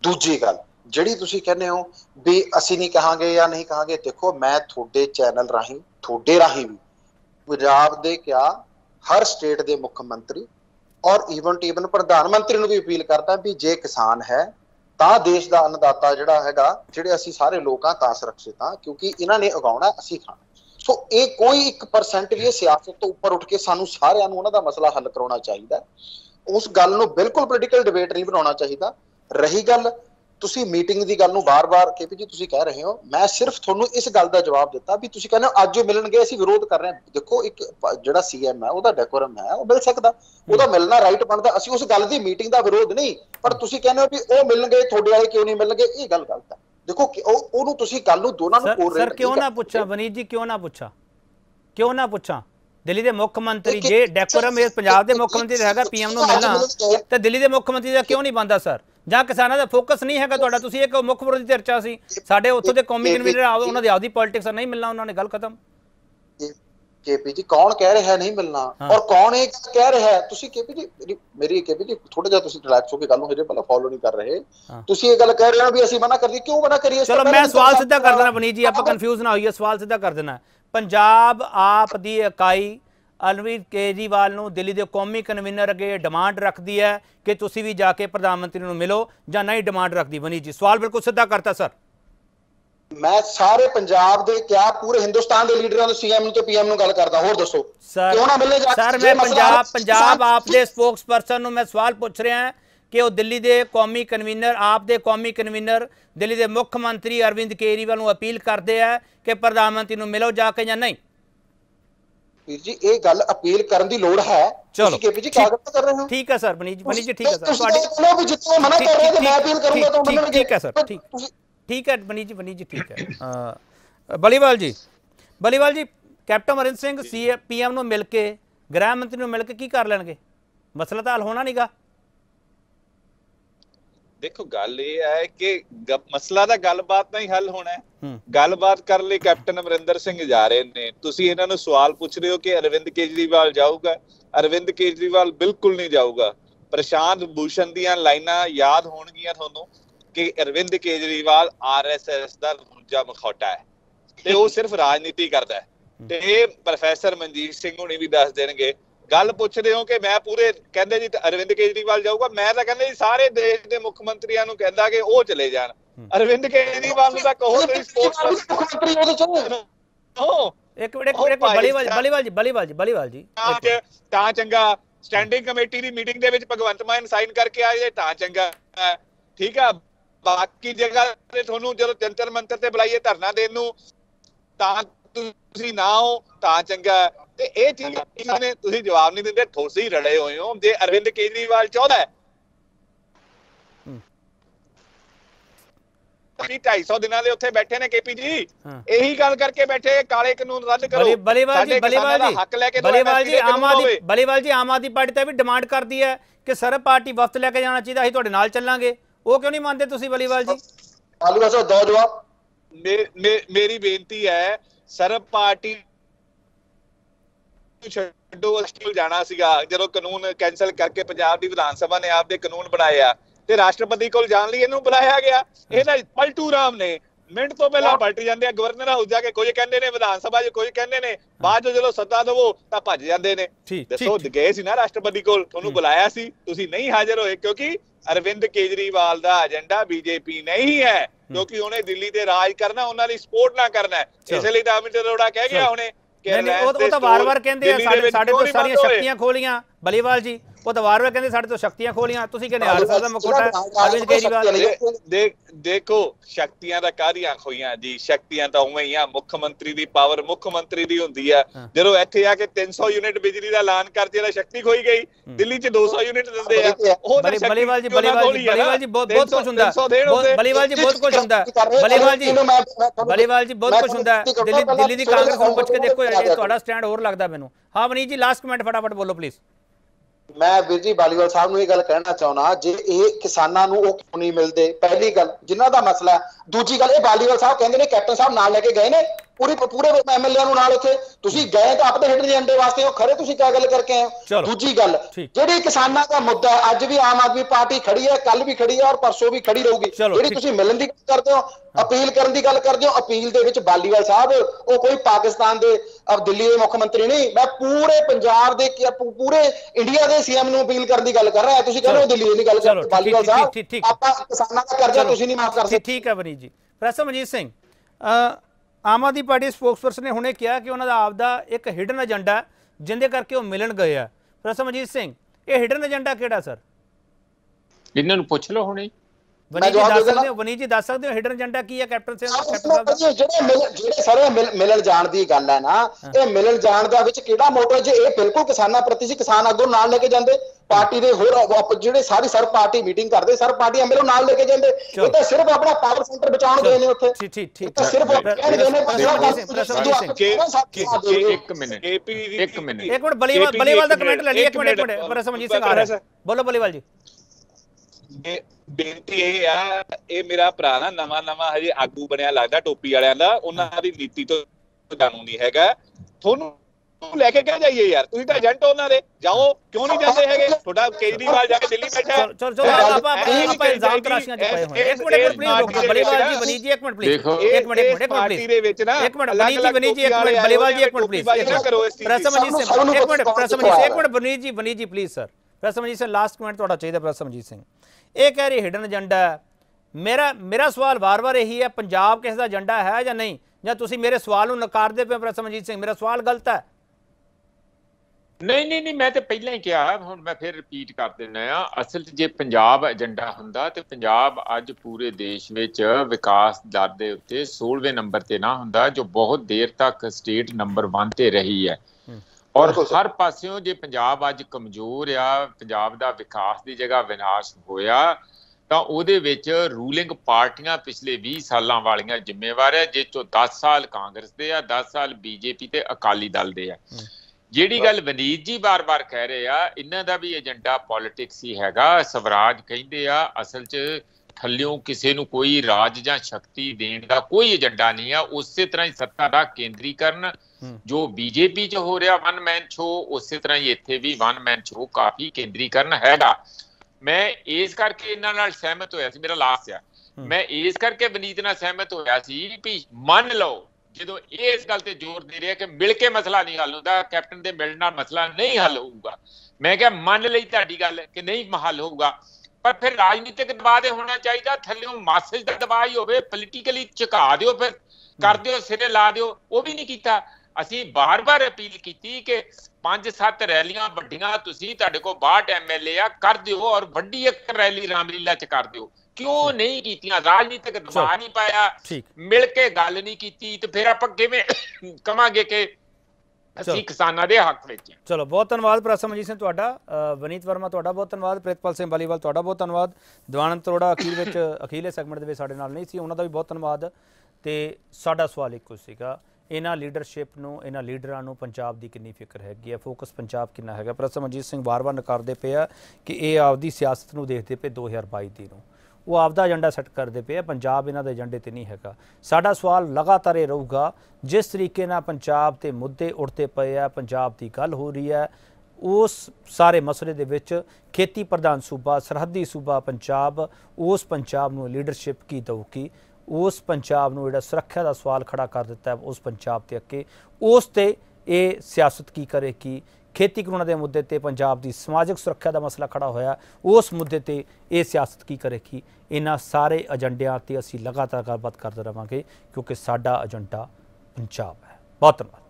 दूजी गल जिहड़ी तुसी कहंदे हो भी असीं नहीं कहांगे या नहीं कहांगे, देखो मैं तुहाडे चैनल राहीं तुहाडे राहीं भी पंजाब दे क्या हर स्टेट के मुख्यमंत्री और ईवन टीवन प्रधानमंत्री भी अपील करता भी जे किसान है तो देश का अन्नदाता जोड़ा है जोड़े असी सारे लोग हाँ सुरक्षित हाँ, क्योंकि इन्होंने उगाना असी खाना। सो ये कोई एक परसेंट भी सियासत तो उपर उठ के सानू सारे उन्हों का मसला हल करवाना चाहिए। उस गल नू बिल्कुल पोलिटिकल डिबेट नहीं बनाना चाहिए। रही गल तुसी मीटिंग की गल नू बार बार केपी जी तुसी कह रहे हो, मैं सिर्फ थोनू इस गल का जवाब दिता भी तुसी कहने हो अज मिलणगे असीं विरोध कर रहे हैं। देखो एक जिहड़ा सीएम है उहदा डेकोरम है, वो मिल सकदा, उहदा मिलना राइट बनदा, असीं उस गल दी मीटिंग दा विरोध नहीं। पर तुसी कहने हो भी ओ मिलणगे तुहाडे वाले क्यों नहीं मिलणगे, ये गल गलत है। देखो ओनू तुसी गल नू दोनां नू कोर रहे हो। क्यों ना पुछा वनीत जी, क्यों ना पुछा क्यों ना पुछा दिल्ली के मुख्यमंत्री जे डेकोरम इस पंजाब के मुख्यमंत्री हैगा पीएम नू मिलना ते दिल्ली के मुख्यमंत्री दा क्यों नहीं बनदा सर? ਜਾਂ ਕਿਸਾਨਾਂ ਦਾ ਫੋਕਸ ਨਹੀਂ ਹੈਗਾ ਤੁਹਾਡਾ? ਤੁਸੀਂ ਇੱਕ ਮੁੱਖ ਵਿਰੋਧੀ ਚਰਚਾ ਸੀ ਸਾਡੇ ਉੱਥੋਂ ਦੇ ਕੌਮੀ ਕਨਵੀਨਰ ਆ, ਉਹਨਾਂ ਦੀ ਆਪਦੀ ਪੋਲਿਟਿਕਸ ਨਹੀਂ ਮਿਲਣਾ ਉਹਨਾਂ ਨੇ, ਗੱਲ ਖਤਮ। ਕੇਪੀ ਜੀ ਕੌਣ ਕਹਿ ਰਿਹਾ ਨਹੀਂ ਮਿਲਣਾ ਔਰ ਕੌਣ ਇਹ ਕਹਿ ਰਿਹਾ? ਤੁਸੀਂ ਕੇਪੀ ਜੀ ਮੇਰੀ ਕੇਪੀ ਜੀ ਥੋੜਾ ਜਿਹਾ ਤੁਸੀਂ ਰਿਲੈਕਸ ਹੋ ਕੇ ਗੱਲ ਨੂੰ ਹਜੇ ਪਹਿਲਾਂ ਫੋਲੋ ਨਹੀਂ ਕਰ ਰਹੇ। ਤੁਸੀਂ ਇਹ ਗੱਲ ਕਹਿ ਰਹੇ ਹੋ ਵੀ ਅਸੀਂ ਮਨਾ ਕਰਦੀ, ਕਿਉਂ ਮਨਾ ਕਰੀਏ? ਚਲੋ ਮੈਂ ਸਵਾਲ ਸਿੱਧਾ ਕਰ ਦੇਣਾ ਵਨੀਤ ਜੀ, ਆਪਾਂ ਕਨਫਿਊਜ਼ ਨਾ ਹੋਈਏ, ਸਵਾਲ ਸਿੱਧਾ ਕਰ ਦੇਣਾ। ਪੰਜਾਬ ਆਪ ਦੀ ਇਕਾਈ ਅਰਵਿੰਦ केजरीवाल ਨੂੰ ਦਿੱਲੀ ਦੇ ਕੌਮੀ ਕਨਵੀਨਰ ਅੱਗੇ ਡਿਮਾਂਡ ਰੱਖਦੀ ਹੈ ਕਿ ਤੁਸੀਂ ਵੀ ਜਾ ਕੇ ਪ੍ਰਧਾਨ ਮੰਤਰੀ ਨੂੰ ਮਿਲੋ ਜਾਂ ਨਹੀਂ ਡਿਮਾਂਡ ਰੱਖਦੀ? ਵਨੀ ਜੀ ਸਵਾਲ ਬਿਲਕੁਲ ਸਿੱਧਾ ਕਰਤਾ ਸਰ। ਮੈਂ ਸਾਰੇ ਪੰਜਾਬ ਦੇ ਕਿਆ ਪੂਰੇ ਹਿੰਦੁਸਤਾਨ ਦੇ ਲੀਡਰਾਂ ਨੂੰ ਸੀਐਮ ਨੂੰ ਤੇ ਪੀਐਮ ਨੂੰ ਗੱਲ ਕਰਦਾ, ਹੋਰ ਦੱਸੋ ਕਿਉਂ ਨਾ ਮਿਲੇ ਜਾ ਕੇ? ਸਰ ਮੈਂ ਪੰਜਾਬ ਪੰਜਾਬ ਆਪ ਦੇ ਸਪੋਕਸਪਰਸਨ ਨੂੰ ਮੈਂ ਸਵਾਲ ਪੁੱਛ ਰਿਹਾ ਕਿ ਉਹ ਦਿੱਲੀ ਦੇ ਕੌਮੀ ਕਨਵੀਨਰ ਆਪ ਦੇ ਕੌਮੀ ਕਨਵੀਨਰ ਦਿੱਲੀ ਦੇ ਮੁੱਖ ਮੰਤਰੀ ਅਰਵਿੰਦ केजरीवाल ਨੂੰ ਅਪੀਲ ਕਰਦੇ ਆ ਕਿ ਪ੍ਰਧਾਨ ਮੰਤਰੀ ਨੂੰ ਮਿਲੋ ਜਾ ਕੇ ਜਾਂ ਨਹੀਂ? जी ये गल अपील करन दी लोड़ है। चलो केपी जी कागज कर रहे हो, ठीक है सर। वनीत वनीत जी ठीक है सर, ਤੁਹਾਡੀ ਕੋਲੋਂ ਵੀ ਜਿੱਥੇ ਮਨਾ ਕਰ ਰਹੇ ਤੇ ਮੈਂ ਅਪੀਲ ਕਰੂੰਗਾ ਤਾਂ ਮੰਨਣਗੇ। ਠੀਕ है सर, ठीक ठीक है वनीत जी वनीत जी ठीक है। बलीवाल जी बलीवाल जी कैप्टन अमरिंदर सिंह सीए पीएम ਨੂੰ ਮਿਲ ਕੇ ਗ੍ਰਹਿ ਮੰਤਰੀ ਨੂੰ ਮਿਲ ਕੇ ਕੀ ਕਰ ਲੈਣਗੇ? ਮਸਲਾ ਤਾਂ ਹੱਲ ਹੋਣਾ ਨਹੀਂਗਾ। देखो गल ये है कि मसला दा गलबात नहीं हल होना है। गलबात कर ले कैप्टन अमरिंदर सिंह जा रहे ने, तुसी इन्हां नूं सवाल पूछ रहे हो कि अरविंद केजरीवाल जाऊगा? अरविंद केजरीवाल बिल्कुल नहीं जाऊगा। प्रशांत भूषण दियां लाइनां याद होणगियां तुहानूं कि Arvind Kejriwal R S S का दूजा मखौटा है ते ओह सिर्फ राजनीति करदा है ते प्रोफैसर मनजीत सिंह हुणी भी दस देणगे। गल पुछ रहे हो कि मैं पूरे कहते जी अरविंद केजरीवाल जाऊगा, मैं तो कहते जी सारे देश के मुख्यमंत्रियों को कहता कि वो चले जान। अरविंद केजरीवाल नूं तां कहो तुसीं स्पोर्ट्स एक मिनट एक मिनट बलीवाल जी बलीवाल जी बलीवाल जी बलीवाल जी तां चंगा स्टैंडिंग कमेटी दी मीटिंग दे विच भगवंत मान साइन करके आए तां चंगा ठीक है। बाकी जगह ते तुहानू जदों जंतर मंतर ते बुलाइए धरना देण नू तां तुसीं ना हो तां चंगा। ते इह चीज़ इन्हां ने तुसीं जवाब नहीं दिंदे, तुसीं रले होए हो। जे अरविंद केजरीवाल चाहुंदा है मेरी बेनती है सर्ब पार्टी छड्डो अस्टील जाना सीगा जदों कानून कैंसल करके पंजाब दी विधान सभा ने आपदे कानून बनाए आ ਤੇ ਰਾਸ਼ਟਰਪਤੀ ਕੋਲ ਜਾਣ ਲਈ ਇਹਨੂੰ ਬੁਲਾਇਆ ਗਿਆ। ਇਹਨਾਂ ਪਲਟੂ ਰਾਮ ਨੇ ਮਿੰਟ ਤੋਂ ਪਹਿਲਾਂ ਪਲਟ ਜਾਂਦੇ ਆ, ਗਵਰਨਰ ਹਾਊਸ ਜਾ ਕੇ ਕੁਝ ਕਹਿੰਦੇ ਨੇ, ਵਿਧਾਨ ਸਭਾ 'ਚ ਕੁਝ ਕਹਿੰਦੇ ਨੇ, ਬਾਅਦ 'ਚ ਜਦੋਂ ਸੱਦਾ ਦਵੋ ਤਾਂ ਭੱਜ ਜਾਂਦੇ ਨੇ। ਦੱਸੋ, ਗਏ ਸੀ ਨਾ ਰਾਸ਼ਟਰਪਤੀ ਕੋਲ, ਤੁਹਾਨੂੰ ਬੁਲਾਇਆ ਸੀ, ਤੁਸੀਂ ਨਹੀਂ ਹਾਜ਼ਰ ਹੋਏ ਕਿਉਂਕਿ ਅਰਵਿੰਦ ਕੇਜਰੀਵਾਲ ਦਾ ਏਜੰਡਾ ਬੀਜੇਪੀ ਨਹੀਂ ਹੈ, ਕਿਉਂਕਿ ਉਹਨੇ ਦਿੱਲੀ ਤੇ ਰਾਜ ਕਰਨਾ, ਉਹਨਾਂ ਦੀ ਸਪੋਰਟ ਨਾ ਕਰਨਾ। ਇਸੇ ਲਈ ਤਾਂ ਅਮਿਤ ਅਰੋੜਾ ਕਹਿ ਗਿਆ ਉਹਨੇ ਉਹ ਤਾਂ ਵਾਰ-ਵਾਰ ਕਹਿੰਦੇ ਆ ਸਾਡੇ ਤੋਂ ਸਾਰੀਆਂ ਸ਼ਕਤੀਆਂ ਖੋਲੀਆਂ। ਬਲੀਵਾਲ ਜੀ ਉਹ ਤਾਂ ਵਾਰ-ਵਾਰ ਕਹਿੰਦੇ ਸਾਡੇ ਤੋਂ ਸ਼ਕਤੀਆਂ ਖੋਲੀਆਂ, ਤੁਸੀਂ ਕਹਿੰਦੇ ਹਾਲ ਸਾਹਿਬ ਦਾ ਮਕੋਟਾ ਹੈ ਅਰਵਿੰਦ ਕੇਜਰੀਵਾਲ। ਦੇਖੋ ਸ਼ਕਤੀਆਂ ਦਾ ਕਾਹਦੀਆਂ ਖੋਈਆਂ ਜੀ, ਸ਼ਕਤੀਆਂ ਤਾਂ ਉਵੇਂ ਹੀ ਆ। ਮੁੱਖ ਮੰਤਰੀ ਦੀ ਪਾਵਰ ਮੁੱਖ ਮੰਤਰੀ ਦੀ ਹੁੰਦੀ ਆ। ਜਦੋਂ ਇੱਥੇ ਆ ਕੇ ਤਿੰਨ ਸੌ ਯੂਨਿਟ ਬਿਜਲੀ ਦਾ ਐਲਾਨ ਕਰ ਜਿਹੜਾ ਸ਼ਕਤੀ ਖੋਈ ਗਈ, ਦਿੱਲੀ 'ਚ ਦੋ ਸੌ ਯੂਨਿਟ ਦਿੰਦੇ ਆ। ਉਹ ਤਾਂ ਬਲੀਵਾਲ ਜੀ ਬਲੀਵਾਲ ਜੀ ਬਲੀਵਾਲ ਜੀ ਬਹੁਤ ਬਹੁਤ ਕੁਝ ਹੁੰਦਾ ਬਲੀਵਾਲ ਜੀ ਬਹੁਤ ਕੁਝ ਹੁੰਦਾ ਬਲੀਵਾਲ ਜੀ ਬਲੀਵਾਲ ਜੀ ਬਹੁਤ ਕੁਝ ਹੁੰਦਾ ਦਿੱਲੀ ਦਿੱਲੀ ਦੀ ਕਾਂਗਰਸ ਨੂੰ ਪੁੱਛ ਕੇ ਦੇਖੋ ਤੁਹਾਡਾ ਸਟੈਂਡ ਹੋਰ ਲੱਗਦਾ ਮੈਨੂੰ। ਹਾਂ ਮਨੀਸ਼ ਜੀ ਲਾਸਟ ਕਮੈਂਟ ਫਟਾਫਟ ਬੋਲੋ ਪਲੀਜ਼। मैं वीर जी बालीवाल साहब नूं ये गल कहना चाहुंदा जे इह किसानां नूं ओह क्यों नहीं मिलदे, पहली गल जिन्हां दा मसला है। दूजी गल इह बालीवाल साहब कहंदे ने कैप्टन साहब नाल लैके गए ने पूरे पूरे एमएलए नूं नाल, उत्थे तुसीं गए तां अपने हिट एजेंडे वास्ते हो, खरे तुसीं क्या गल करके आए हो। दूजी गल जिहड़ी किसानां दा मुद्दा है, अज भी आम आदमी पार्टी खड़ी है, कल भी खड़ी है और परसों भी खड़ी रहूगी। जिहड़ी तुसीं मिलण दी गल करदे हो, अपील करने की गल करदे हो, अपील दे विच बालीवाल साहब ओह कोई पाकिस्तान दे अब दिल्ली के मुख्य मंत्री नहीं, मैं पूरे पंजाब दे पूरे इंडिया दे सीएम नूं अपील करने की गल कर रहा है। तुसीं कह रहे हो दिल्ली दी गल कर बालीवाल साहब आपां किसानां दा कर्जा तुसीं नहीं माफ कर सकदे। ठीक है बनी जी। प्रोफेसर मनजीत सिंह, आम आदमी पार्टी स्पोक्सपर्सन ने हुणे कहा कि उन्होंने आपदा एक हिडन एजेंडा जिंदे करके वह मिलन गए है। प्रोफेसर मनजीत सिंह यह हिडन एजेंडा किहड़ा सर? इन्हां नूं पुछ लो हुणे। बोलो बलीवाल जी। बेनती यह है यह मेरा भरा नवा नवा हजे आगू बनिया लगता टोपी वालियां दा, उन्हां दी नीति तो जानू नहीं हैगा। तुहानू लैके कह जाइए यार, तुसीं तां एजेंट हो उन्हां दे, जाओ क्यों नहीं जांदे हैगे? तुहाडा केजरीवाल जाके दिल्ली बैठा है। चलो चलो आपां आपां इल्जाम तराशियां च पए होए। एक मिनट प्लीज बलीवाल जी बनी जी एक मिनट प्लीज एक मिनट एक मिनट पार्टी दे विच ना एक मिनट बनी जी बनी जी एक मिनट बलीवाल जी एक मिनट प्लीज प्रसम जी सिंह एक मिनट प्रसम जी एक minute Bunny ji Bunny ji please sir. Prasam ji Singh last comment तुहाडा चाहीदा। प्रसम जी सिंह ਇਹ ਕਹਿ ਰਹੇ ਹਿਡਨ ਏਜੰਡਾ ਹੈ। ਮੇਰਾ ਮੇਰਾ ਸਵਾਲ ਵਾਰ-ਵਾਰ ਇਹੀ ਹੈ, ਪੰਜਾਬ ਕਿਸੇ ਦਾ ਏਜੰਡਾ ਹੈ ਜਾਂ ਨਹੀਂ, ਜਾਂ ਤੁਸੀਂ ਮੇਰੇ ਸਵਾਲ ਨੂੰ ਨਕਾਰਦੇ ਪਏ? ਪ੍ਰਸਮਜੀਤ ਸਿੰਘ ਮੇਰਾ ਸਵਾਲ ਗਲਤ ਹੈ? ਨਹੀਂ ਨਹੀਂ ਨਹੀਂ ਮੈਂ ਤਾਂ ਪਹਿਲਾਂ ਹੀ ਕਿਹਾ, ਹੁਣ ਮੈਂ ਫਿਰ ਰਿਪੀਟ ਕਰ ਦਿੰਦਾ ਆ। ਅਸਲ 'ਚ ਜੇ ਪੰਜਾਬ ਏਜੰਡਾ ਹੁੰਦਾ ਤੇ ਪੰਜਾਬ ਅੱਜ ਪੂਰੇ ਦੇਸ਼ ਵਿੱਚ ਵਿਕਾਸ ਦਰ ਦੇ ਉੱਤੇ ਸੋਲ੍ਹਵੇਂ ਨੰਬਰ ਤੇ ਨਾ ਹੁੰਦਾ, ਜੋ ਬਹੁਤ ਦੇਰ ਤੱਕ ਸਟੇਟ ਨੰਬਰ ਇੱਕ ਤੇ ਰਹੀ ਹੈ। और हर पास्यों जे पंजाब अज कमजोर आ, पंजाब दा विकास दी जगह विनाश होया, तां उहदे विच रूलिंग पार्टियां पिछले बीस साल वालियां जिम्मेवार है, जिस चों दस साल कांग्रेस दे आ, दस साल बीजेपी ते अकाली दल दे आ। जिहड़ी गल वनीत जी बार बार कह रहे आ, इन्हां दा भी एजेंडा पॉलिटिक्स ही हैगा। स्वराज कहिंदे आ, असल च थल्लियों किसी नूं कोई राज जां शक्ति देण दा कोई एजेंडा नहीं आ। उसे तरह ही सत्ता दा केंद्रीकरण जो बीजेपी च हो रहा वन मैन शो, उस तरह ही इत्थे भी वन मैन शो काफी केंद्रीकरण हैगा। मैं इस करके इन्हां नाल सहमत होया सी, मेरा लास्ट आ, मैं इस करके वनीत नाल सहमत होया सी भी मन लो जो इस गल ते जोर दे रहा कि मिलके मसला नहीं हल होंदा, कैप्टन दे मिलण नाल मसला नहीं हल होऊगा। मैं क्या मन लई तुहाडी गल कि नहीं हल होऊगा, पर फिर राजनीतिक दबाव ते होना चाहिदा, थल्लेओं मासेज दा दबाव ही होवे, पोलिटिकली झुका दिओ, फिर कर दिओ, सिरे ला दिओ। ओह भी नहीं कीता। ਅਸੀਂ ਬਾਰ ਬਾਰ ਅਪੀਲ ਕੀਤੀ ਕਿ ਪੰਜ ਸੱਤ ਰੈਲੀਆਂ ਵੱਡੀਆਂ, ਤੁਸੀਂ ਤੁਹਾਡੇ ਕੋਲ ਬਾਹਠ ਐਮਐਲਏ ਆ, ਕਰ ਦਿਓ ਔਰ ਵੱਡੀ ਇੱਕ ਰੈਲੀ ਰਾਮਲੀਲਾ ਚ ਕਰ ਦਿਓ। क्यों नहीं कीतियां, राजनीतिक दबा नहीं पाया, मिल के गल नहीं की, तो फिर आप किवें कहांगे कि ਅਸੀਂ ਕਿਸਾਨਾਂ ਦੇ ਹੱਕ ਵਿੱਚ। ਚਲੋ ਬਹੁਤ ਧੰਨਵਾਦ ਪ੍ਰਸਮ ਜੀ ਸਿੰਘ ਤੁਹਾਡਾ, ਵਨੀਤ ਵਰਮਾ ਤੁਹਾਡਾ ਬਹੁਤ ਧੰਨਵਾਦ, ਪ੍ਰਿਤਪਾਲ ਸਿੰਘ ਬਾਲੀਵਾਲ ਤੁਹਾਡਾ ਬਹੁਤ ਧੰਨਵਾਦ, ਦਿਵਾਨੰਦ ਤਰੋੜਾ ਅਖੀਰ ਵਿੱਚ ਅਖੀਲੇ ਸੈਗਮੈਂਟ ਦੇ ਵਿੱਚ ਸਾਡੇ ਨਾਲ ਨਹੀਂ ਸੀ, ਉਹਨਾਂ ਦਾ ਵੀ ਬਹੁਤ ਧੰਨਵਾਦ। ਤੇ ਸਾਡਾ ਸਵਾਲ ਇੱਕੋ ਸੀਗਾ, ਇਹਨਾਂ ਲੀਡਰਸ਼ਿਪ ਨੂੰ, ਇਹਨਾਂ ਲੀਡਰਾਂ ਨੂੰ ਪੰਜਾਬ ਦੀ ਕਿੰਨੀ ਫਿਕਰ ਹੈਗੀ ਹੈ, ਫੋਕਸ ਪੰਜਾਬ ਕਿੰਨਾ ਹੈਗਾ। ਪ੍ਰਸਮਜੀਤ ਸਿੰਘ ਵਾਰ-ਵਾਰ ਨਕਾਰਦੇ ਪਏ ਆ ਕਿ ਇਹ ਆਪਦੀ ਸਿਆਸਤ ਨੂੰ ਦੇਖਦੇ ਪਏ ਦੋ ਹਜ਼ਾਰ ਬਾਈ ਦੀ ਨੂੰ, वो आपदा एजेंडा सैट करते पे, पंजाब इन्हों के एजेंडे तो नहीं है। साडा सवाल लगातार ये रहूगा, जिस तरीके ना पंजाब के मुद्दे उठते पे है, पंजाब की गल हो रही है, उस सारे मसले दे विच खेती प्रधान सूबा, सरहदी सूबा पंजाब, उस पंजाब नूं लीडरशिप की दऊगी, उस पंजाब नूं जिहड़ा सुरक्षा का सवाल खड़ा कर दिता है, उस पंजाब के अगे उस ते ये सियासत की करेगी। खेती कानून के मुद्दे पर पंजाब की समाजिक सुरक्षा का मसला खड़ा होया, उस मुद्दे पर यह सियासत की करेगी। इन्ह सारे एजेंडिया पर असी लगातार गलबात करते रहेंगे, क्योंकि साडा एजेंडा पंजाब है। बहुत धन्यवाद।